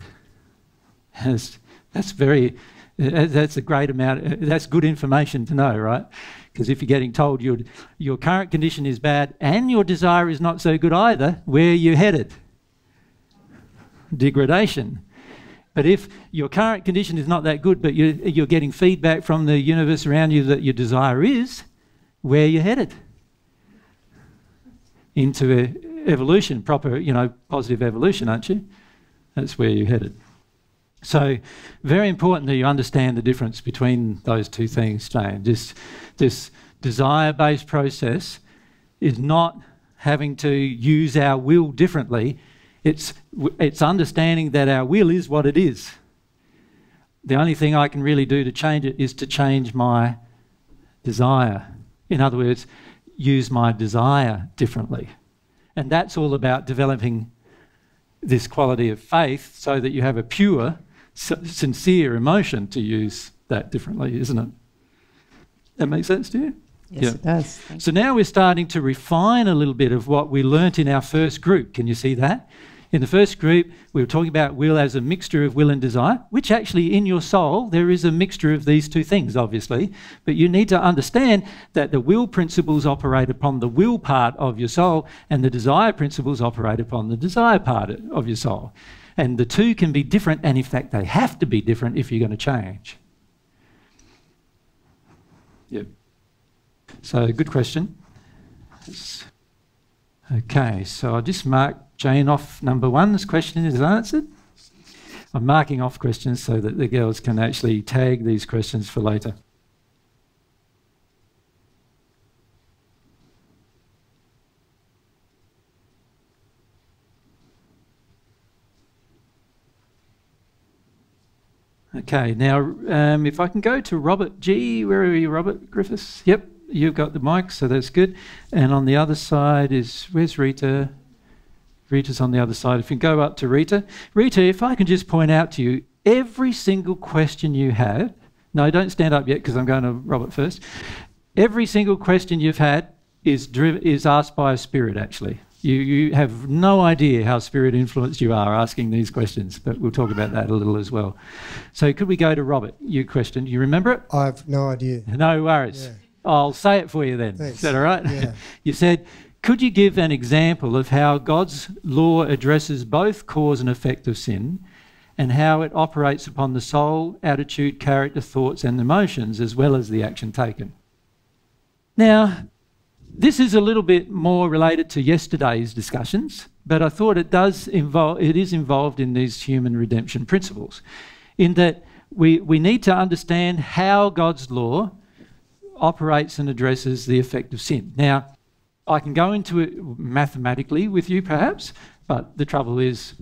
That's, that's very, that's a great amount, that's good information to know, right? Because if you're getting told your, your current condition is bad and your desire is not so good either, where are you headed? Degradation. But if your current condition is not that good, but you, you're getting feedback from the universe around you that your desire is, where are you headed? Into a evolution, proper, you know, positive evolution, aren't you? That's where you're headed. So very important that you understand the difference between those two things today. This, this desire-based process is not having to use our will differently. It's, it's understanding that our will is what it is. The only thing I can really do to change it is to change my desire. In other words, use my desire differently. And that's all about developing this quality of faith so that you have a pure, sincere emotion to use that differently, isn't it? That makes sense to you? Yes, yeah. It does. Thank so you. Now we're starting to refine a little bit of what we learnt in our first group. Can you see that? In the first group, we were talking about will as a mixture of will and desire, which actually in your soul, there is a mixture of these two things, obviously. But you need to understand that the will principles operate upon the will part of your soul and the desire principles operate upon the desire part of your soul. And the two can be different, and in fact, they have to be different if you're going to change. Yep. So, good question. Okay, so I'll just mark Jane off number one. This question is answered. I'm marking off questions so that the girls can actually tag these questions for later. Okay, now um, if I can go to Robert G. Where are you, Robert Griffiths? Yep, you've got the mic, so that's good. And on the other side is, where's Rita? Rita's on the other side. If you go up to Rita. Rita, if I can just point out to you, every single question you had, no, don't stand up yet because I'm going to Robert first. Every single question you've had is, driv is asked by a spirit, actually. You, you have no idea how spirit influenced you are asking these questions, but we'll talk about that a little as well. So could we go to Robert? Your question, do you remember it? I have no idea. No worries. Yeah. I'll say it for you then. Thanks. Is that all right? Yeah. You said, could you give an example of how God's law addresses both cause and effect of sin and how it operates upon the soul, attitude, character, thoughts and emotions as well as the action taken? Now, this is a little bit more related to yesterday's discussions, but I thought it does involve, it is involved in these human redemption principles, in that we, we need to understand how God's law operates and addresses the effect of sin. Now, I can go into it mathematically with you perhaps, but the trouble is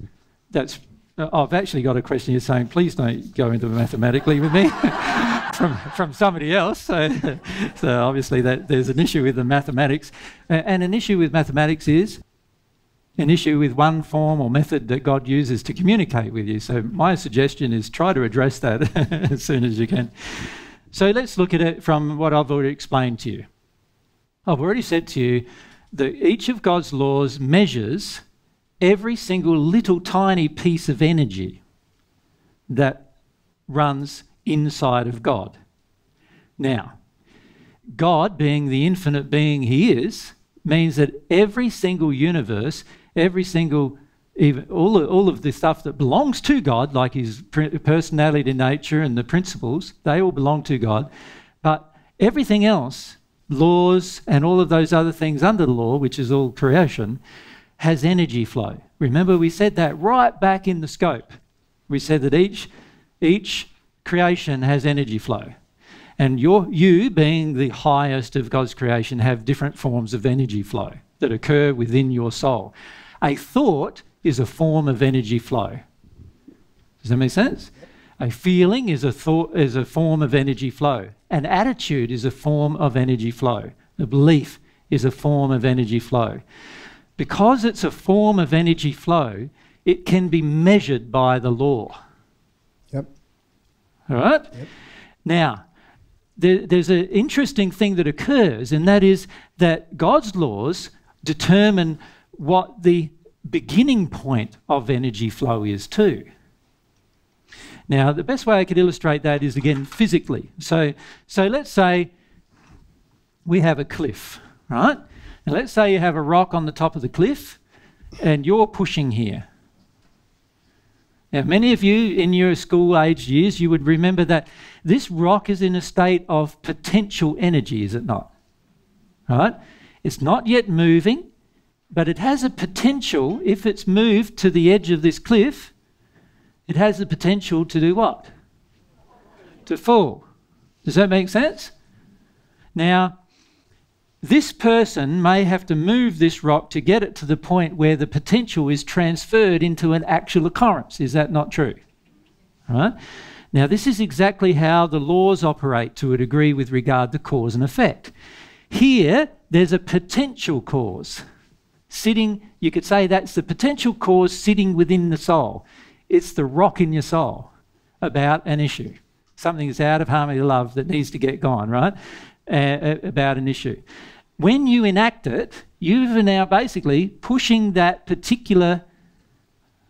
that's, I've actually got a question here saying, please don't go into it mathematically with me. From, from somebody else, so, so obviously that there's an issue with the mathematics. And an issue with mathematics is an issue with one form or method that God uses to communicate with you. So my suggestion is try to address that as soon as you can. So let's look at it from what I've already explained to you. I've already said to you that each of God's laws measures every single little tiny piece of energy that runs inside of God. Now, God, being the infinite being he is, means that every single universe, every single, even all of, all of the stuff that belongs to God, like his personality, nature and the principles, they all belong to God. But everything else, laws and all of those other things under the law, which is all creation, has energy flow. Remember, we said that right back in the scope. We said that each, each creation has energy flow, and your, you, being the highest of God's creation, have different forms of energy flow that occur within your soul. A thought is a form of energy flow. Does that make sense? A feeling is a, thought, is a form of energy flow. An attitude is a form of energy flow. A belief is a form of energy flow. Because it's a form of energy flow, it can be measured by the law. All right? Yep. Now, there, there's an interesting thing that occurs, and that is that God's laws determine what the beginning point of energy flow is too. Now, the best way I could illustrate that is, again, physically. So, so let's say we have a cliff, right? And let's say you have a rock on the top of the cliff, and you're pushing here. Now, many of you in your school-aged years, you would remember that this rock is in a state of potential energy, is it not? Right? It's not yet moving, but it has a potential, if it's moved to the edge of this cliff, it has the potential to do what? To fall. Does that make sense? Now, this person may have to move this rock to get it to the point where the potential is transferred into an actual occurrence. Is that not true? Right? Now, this is exactly how the laws operate to a degree with regard to cause and effect. Here, there's a potential cause sitting, you could say that's the potential cause sitting within the soul. It's the rock in your soul about an issue. Something that's out of harmony to love that needs to get gone, right? Uh, about an issue. When you enact it, you are now basically pushing that particular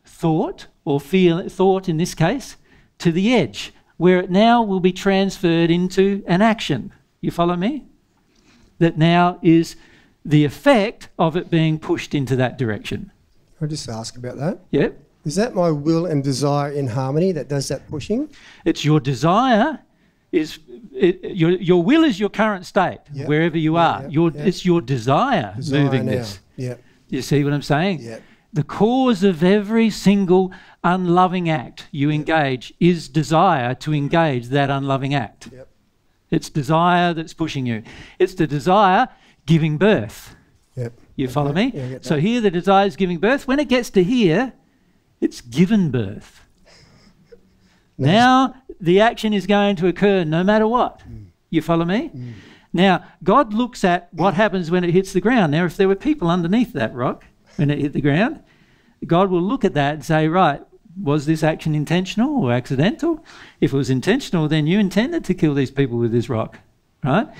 thought or feel, thought in this case, to the edge, where it now will be transferred into an action. You follow me? That now is the effect of it being pushed into that direction. Can I just ask about that? Yep. Is that my will and desire in harmony that does that pushing? It's your desire. Is it, your, your will is your current state, yep. wherever you are. Yep. Your, yep. It's your desire, desire moving now. This. Yep. You see what I'm saying? Yep. The cause of every single unloving act you yep. engage is desire to engage that unloving act. Yep. It's desire that's pushing you. It's the desire giving birth. Yep. You okay. follow me? Yeah, so here the desire is giving birth. When it gets to here, it's given birth. Nice. Now the action is going to occur no matter what. Mm. You follow me? Mm. Now, God looks at what happens when it hits the ground. Now, if there were people underneath that rock when it hit the ground, God will look at that and say, right, was this action intentional or accidental? If it was intentional, then you intended to kill these people with this rock, right? Mm.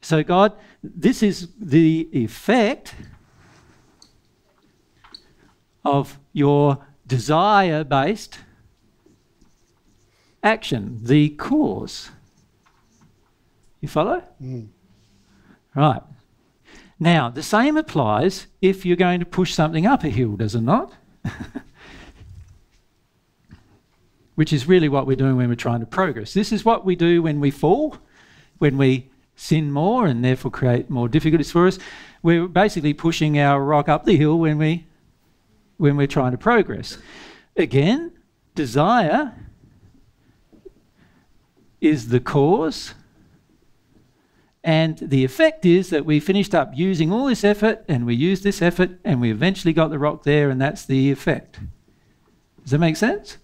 So God, this is the effect of your desire-based action, the cause. You follow? Mm. Right. Now, the same applies if you're going to push something up a hill, does it not? Which is really what we're doing when we're trying to progress. This is what we do when we fall, when we sin more and therefore create more difficulties for us. We're basically pushing our rock up the hill when, we, when we're trying to progress. Again, desire is the cause, and the effect is that we finished up using all this effort, and we used this effort, and we eventually got the rock there, and that's the effect. Does that make sense?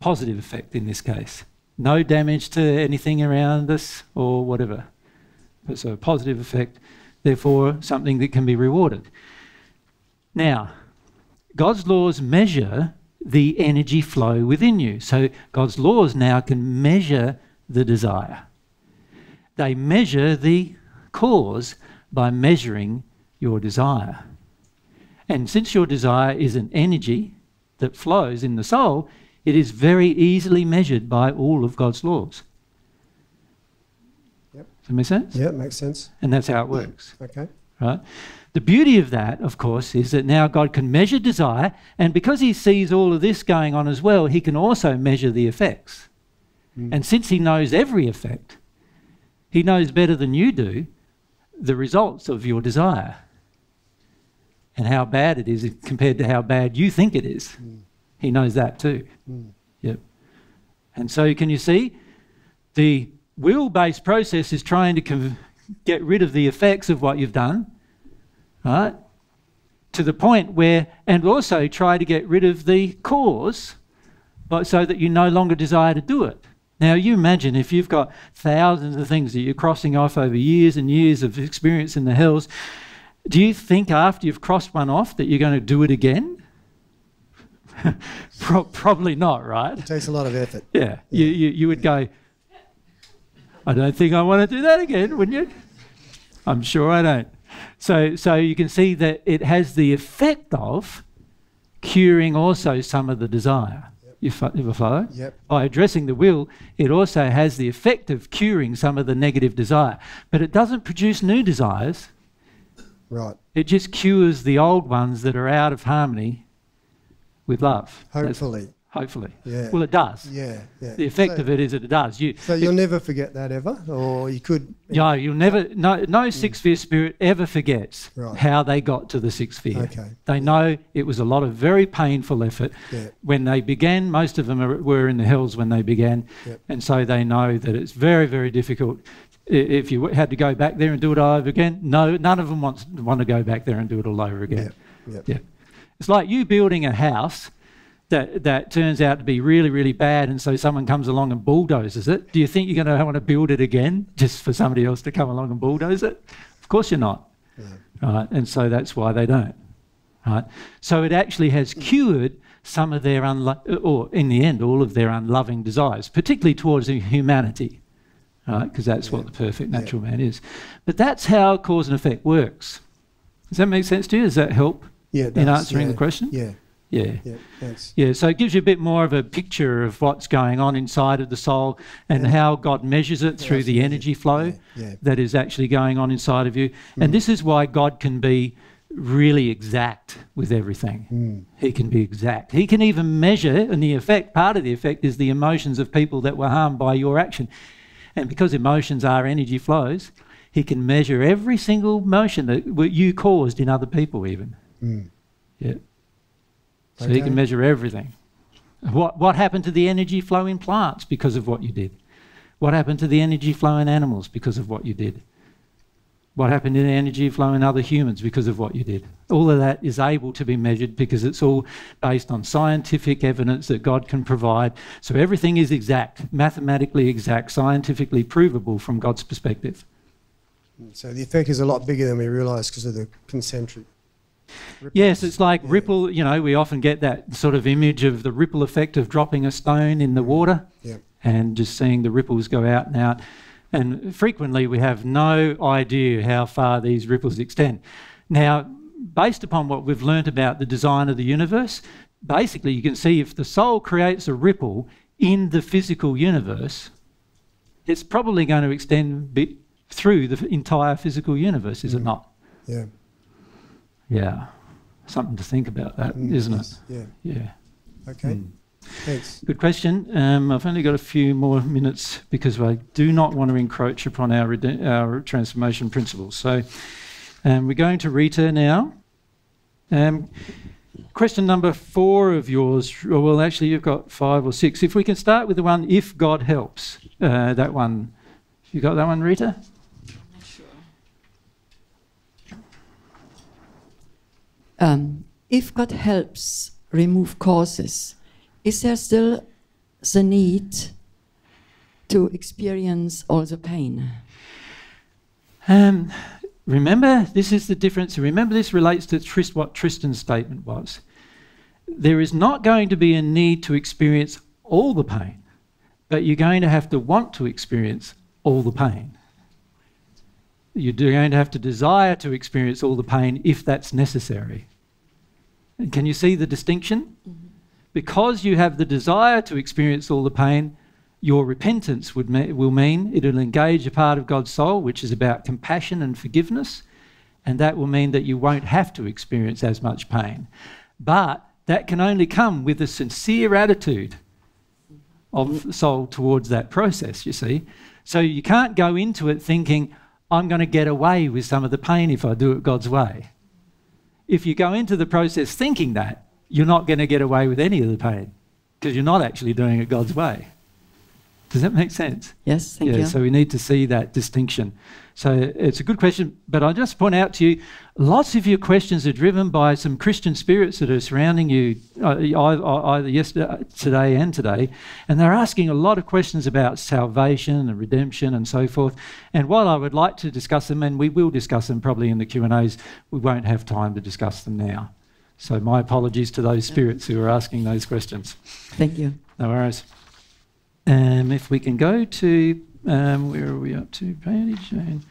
Positive effect in this case. No damage to anything around us or whatever. So a positive effect, therefore something that can be rewarded. Now, God's laws measure the energy flow within you. So God's laws now can measure the desire. They measure the cause by measuring your desire. And since your desire is an energy that flows in the soul, it is very easily measured by all of God's laws. Yep. Does that make sense? Yeah, it makes sense. And that's how it works. Okay. Right? The beauty of that, of course, is that now God can measure desire, and because he sees all of this going on as well, he can also measure the effects. Mm. And since he knows every effect, he knows better than you do the results of your desire and how bad it is compared to how bad you think it is. Mm. He knows that too. Mm. Yep. And so can you see? The will-based process is trying to get rid of the effects of what you've done, right? To the point where, and also try to get rid of the cause, but so that you no longer desire to do it. Now you imagine if you've got thousands of things that you're crossing off over years and years of experience in the hells, do you think after you've crossed one off that you're going to do it again? Pro probably not, right? It takes a lot of effort. Yeah, yeah. You, you, you would yeah. go, I don't think I want to do that again, wouldn't you? I'm sure I don't. So, so you can see that it has the effect of curing also some of the desire. Yep. You fo you follow? Yep. By addressing the will, it also has the effect of curing some of the negative desire. But it doesn't produce new desires. Right. It just cures the old ones that are out of harmony with love. Hopefully. That's, hopefully. Yeah. Well, it does. Yeah, yeah. The effect so, of it is that it does. You, so you'll it, never forget that ever? Or you could... No, you'll never... No, no mm. six-fear spirit ever forgets right. how they got to the sixth fear. Okay. They yeah. know it was a lot of very painful effort. Yeah. When they began, most of them are, were in the hells when they began, yep. and so they know that it's very, very difficult. If you had to go back there and do it all over again, no, none of them wants, want to go back there and do it all over again. Yep. Yep. Yep. It's like you building a house... That, that turns out to be really, really bad, and so someone comes along and bulldozes it. Do you think you're going to want to build it again just for somebody else to come along and bulldoze it? Of course you're not. Yeah. Right? And so that's why they don't. Right? So it actually has cured some of their, unlo- or in the end, all of their unloving desires, particularly towards humanity, right? Because that's yeah. what the perfect natural yeah. man is. But that's how cause and effect works. Does that make sense to you? Does that help yeah, in answering yeah, the question? Yeah. Yeah, yeah, thanks. Yeah. So it gives you a bit more of a picture of what's going on inside of the soul and yeah. how God measures it yeah, through the energy flow yeah, yeah. that is actually going on inside of you. Mm. And this is why God can be really exact with everything. Mm. He can be exact. He can even measure, and the effect, part of the effect is the emotions of people that were harmed by your action. And because emotions are energy flows, he can measure every single emotion that you caused in other people even. Mm. Yeah. So okay. he can measure everything. What, what happened to the energy flow in plants because of what you did? What happened to the energy flow in animals because of what you did? What happened in the energy flow in other humans because of what you did? All of that is able to be measured because it's all based on scientific evidence that God can provide. So everything is exact, mathematically exact, scientifically provable from God's perspective. So the effect is a lot bigger than we realise because of the concentric. Ripples. Yes, it's like yeah. ripple, you know, we often get that sort of image of the ripple effect of dropping a stone in the water yeah. and just seeing the ripples go out and out. And frequently we have no idea how far these ripples extend. Now, based upon what we've learnt about the design of the universe, basically you can see if the soul creates a ripple in the physical universe, it's probably going to extend bit through the entire physical universe, is mm. it not? Yeah. Yeah, something to think about that, mm, isn't yes, it? Yeah. Yeah. Okay, mm. thanks. Good question. Um, I've only got a few more minutes because I do not want to encroach upon our, our transformation principles. So um, we're going to Rita now. Um, question number four of yours, well, actually you've got five or six. If we can start with the one, if God helps, uh, that one. You got that one, Rita? Um, if God helps remove causes, is there still the need to experience all the pain? Um, remember, this is the difference. Remember, this relates to Trist, what Tristan's statement was. There is not going to be a need to experience all the pain, but you're going to have to want to experience all the pain. You're going to have to desire to experience all the pain if that's necessary. And can you see the distinction? Mm-hmm. Because you have the desire to experience all the pain, your repentance would me- will mean it'll engage a part of God's soul, which is about compassion and forgiveness, and that will mean that you won't have to experience as much pain. But that can only come with a sincere attitude of the soul towards that process, you see. So you can't go into it thinking, I'm going to get away with some of the pain if I do it God's way. If you go into the process thinking that, you're not going to get away with any of the pain because you're not actually doing it God's way. Does that make sense? Yes, thank yeah, you. So we need to see that distinction. So it's a good question, but I'll just point out to you, lots of your questions are driven by some Christian spirits that are surrounding you either yesterday, today and today, and they're asking a lot of questions about salvation and redemption and so forth. And while I would like to discuss them, and we will discuss them probably in the Q and A's, we won't have time to discuss them now. So my apologies to those spirits who are asking those questions. Thank you. No worries. Um, if we can go to, um, where are we up to? Patty, Jane.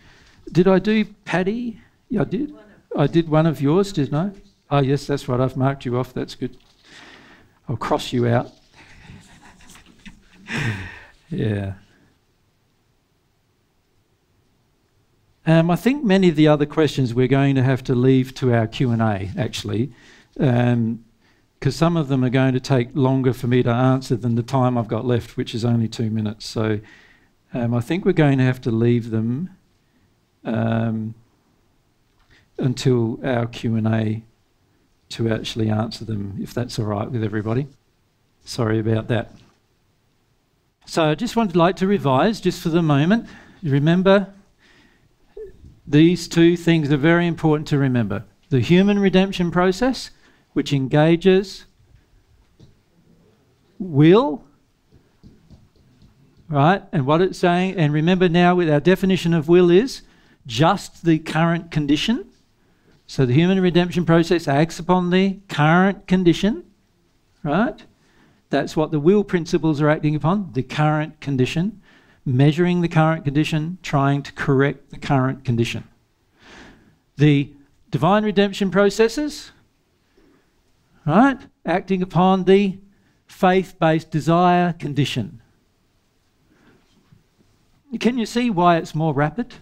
Did I do Patty? Yeah, I did. I did one of yours, didn't I? Oh, yes, that's right. I've marked you off. That's good. I'll cross you out. Yeah. Um, I think many of the other questions we're going to have to leave to our Q and A, actually. Um, because some of them are going to take longer for me to answer than the time I've got left, which is only two minutes. So um, I think we're going to have to leave them um, until our Q and A to actually answer them, if that's all right with everybody. Sorry about that. So I just would like to revise just for the moment. Remember, these two things are very important to remember. The human redemption process, which engages will, right? And what it's saying, and remember now with our definition of will is just the current condition. So the human redemption process acts upon the current condition, right? That's what the will principles are acting upon, the current condition, measuring the current condition, trying to correct the current condition. The divine redemption processes, right, acting upon the faith-based desire condition. Can you see why it's more rapid?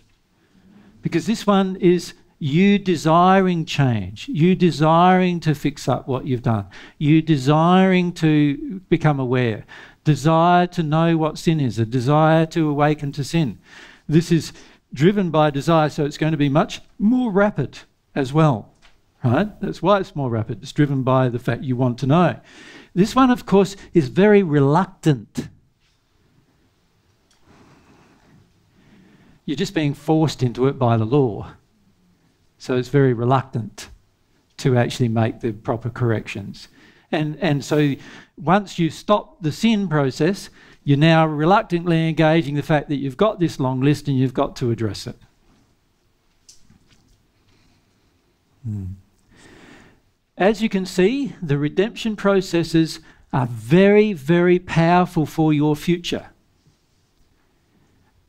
Because this one is you desiring change, you desiring to fix up what you've done, you desiring to become aware, desire to know what sin is, a desire to awaken to sin. This is driven by desire, so it's going to be much more rapid as well, right? That's why it's more rapid. It's driven by the fact you want to know. This one, of course, is very reluctant. You're just being forced into it by the law. So it's very reluctant to actually make the proper corrections. And, and so once you stop the sin process, you're now reluctantly engaging the fact that you've got this long list and you've got to address it. Mm. As you can see, the redemption processes are very, very powerful for your future.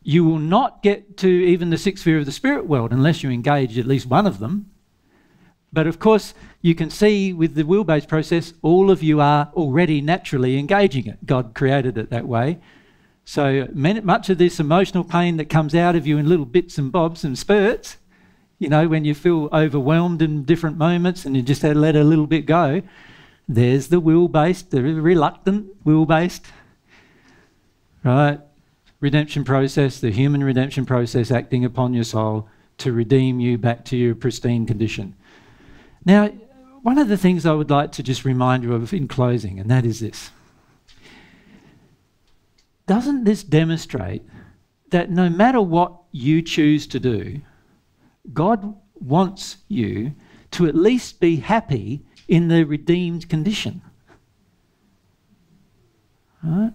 You will not get to even the sixth sphere of the spirit world unless you engage at least one of them. But of course, you can see with the will-based process, all of you are already naturally engaging it. God created it that way. So much of this emotional pain that comes out of you in little bits and bobs and spurts, you know, when you feel overwhelmed in different moments and you just had to let a little bit go, there's the will-based, the reluctant will-based, right? Redemption process, the human redemption process acting upon your soul to redeem you back to your pristine condition. Now, one of the things I would like to just remind you of in closing, and that is this. Doesn't this demonstrate that no matter what you choose to do, God wants you to at least be happy in the redeemed condition? Right?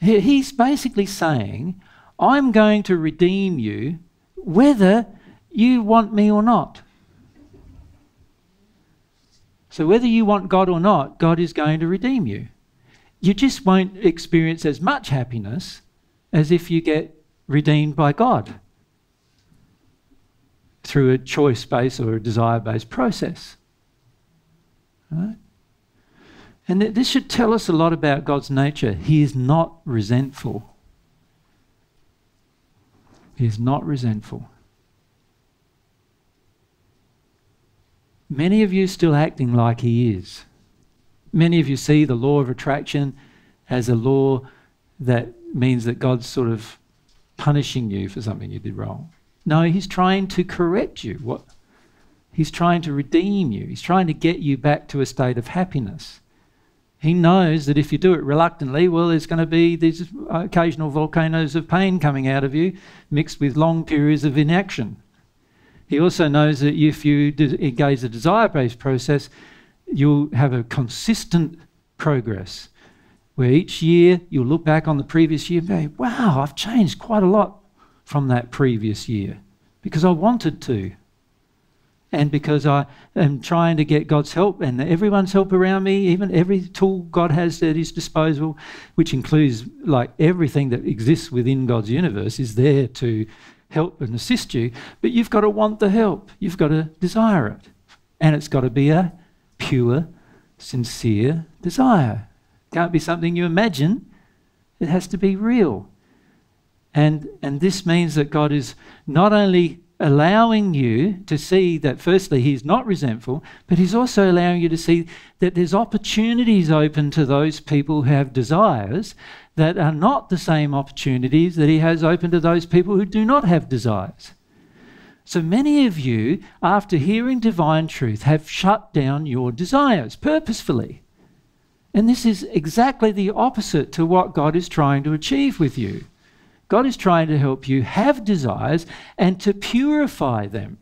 He's basically saying, I'm going to redeem you whether you want me or not. So whether you want God or not, God is going to redeem you. You just won't experience as much happiness as if you get redeemed by God through a choice-based or a desire-based process. Right? And this should tell us a lot about God's nature. He is not resentful. He is not resentful. Many of you are still acting like he is. Many of you see the law of attraction as a law that means that God's sort of punishing you for something you did wrong. No, he's trying to correct you. What? He's trying to redeem you. He's trying to get you back to a state of happiness. He knows that if you do it reluctantly, well, there's going to be these occasional volcanoes of pain coming out of you mixed with long periods of inaction. He also knows that if you engage the desire-based process, you'll have a consistent progress where each year you'll look back on the previous year and go, wow, I've changed quite a lot from that previous year because I wanted to. And because I am trying to get God's help and everyone's help around me, even every tool God has at his disposal, which includes like everything that exists within God's universe is there to help and assist you. But you've got to want the help. You've got to desire it. And it's got to be a pure, sincere desire. It can't be something you imagine. It has to be real. And, and this means that God is not only allowing you to see that firstly he's not resentful, but he's also allowing you to see that there's opportunities open to those people who have desires that are not the same opportunities that he has open to those people who do not have desires. So many of you, after hearing divine truth, have shut down your desires purposefully. And this is exactly the opposite to what God is trying to achieve with you. God is trying to help you have desires and to purify them,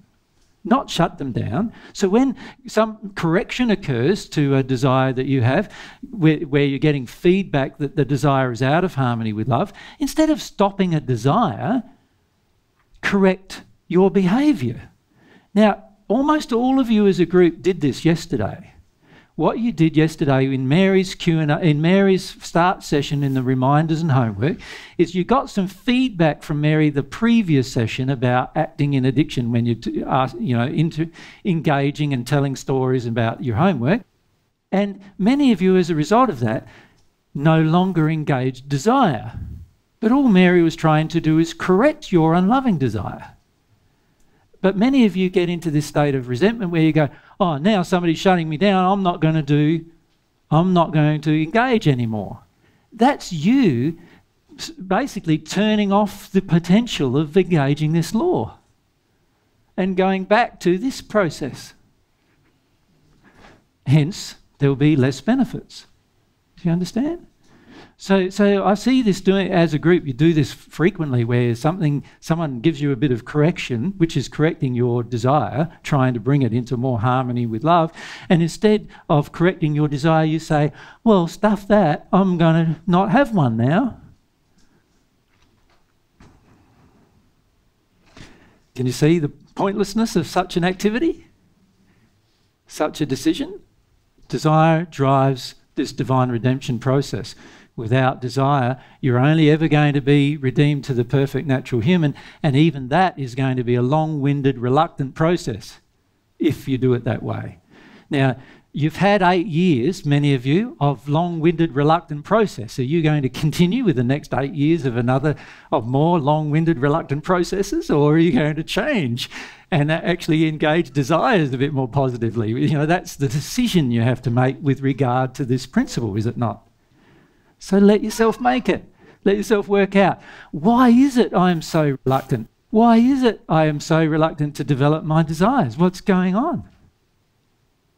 not shut them down. So when some correction occurs to a desire that you have, where, where you're getting feedback that the desire is out of harmony with love, instead of stopping a desire, correct your behaviour. Now, almost all of you as a group did this yesterday. What you did yesterday in Mary's Q and A, in Mary's start session in the reminders and homework, is you got some feedback from Mary the previous session about acting in addiction when you are, you know, into engaging and telling stories about your homework. And many of you, as a result of that, no longer engaged desire. But all Mary was trying to do is correct your unloving desire. But many of you get into this state of resentment where you go, oh, now somebody's shutting me down, I'm not going to do, I'm not going to engage anymore. That's you basically turning off the potential of engaging this law and going back to this process. Hence, there'll be less benefits. Do you understand? So, so I see this doing as a group. You do this frequently, where something, someone gives you a bit of correction, which is correcting your desire, trying to bring it into more harmony with love. And instead of correcting your desire, you say, "Well, stuff that. I'm going to not have one now." Can you see the pointlessness of such an activity? Such a decision? Desire drives this divine redemption process. Without desire, you're only ever going to be redeemed to the perfect natural human, and even that is going to be a long-winded, reluctant process if you do it that way. Now, you've had eight years, many of you, of long-winded, reluctant process. Are you going to continue with the next eight years of another, of more long-winded, reluctant processes, or are you going to change and actually engage desires a bit more positively? You know, that's the decision you have to make with regard to this principle, is it not? So let yourself make it. Let yourself work out. Why is it I am so reluctant? Why is it I am so reluctant to develop my desires? What's going on?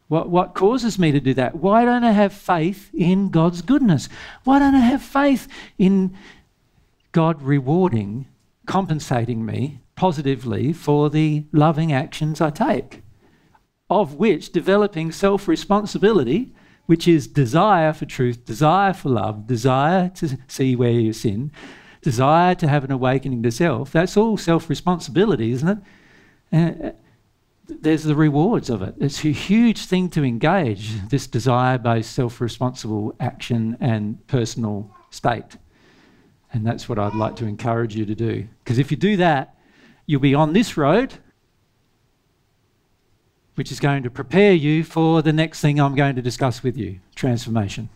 What, what causes me to do that? Why don't I have faith in God's goodness? Why don't I have faith in God rewarding, compensating me positively for the loving actions I take? Of which developing self-responsibility, which is desire for truth, desire for love, desire to see where you sin, desire to have an awakening to self. That's all self-responsibility, isn't it? Uh, there's the rewards of it. It's a huge thing to engage, this desire-based self-responsible action and personal state. And that's what I'd like to encourage you to do. Because if you do that, you'll be on this road, which is going to prepare you for the next thing I'm going to discuss with you, transformation.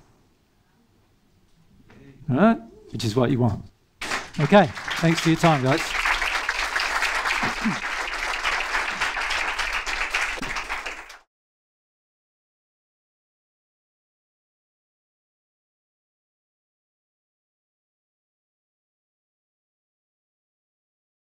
All right? Which is what you want. Okay, thanks for your time, guys.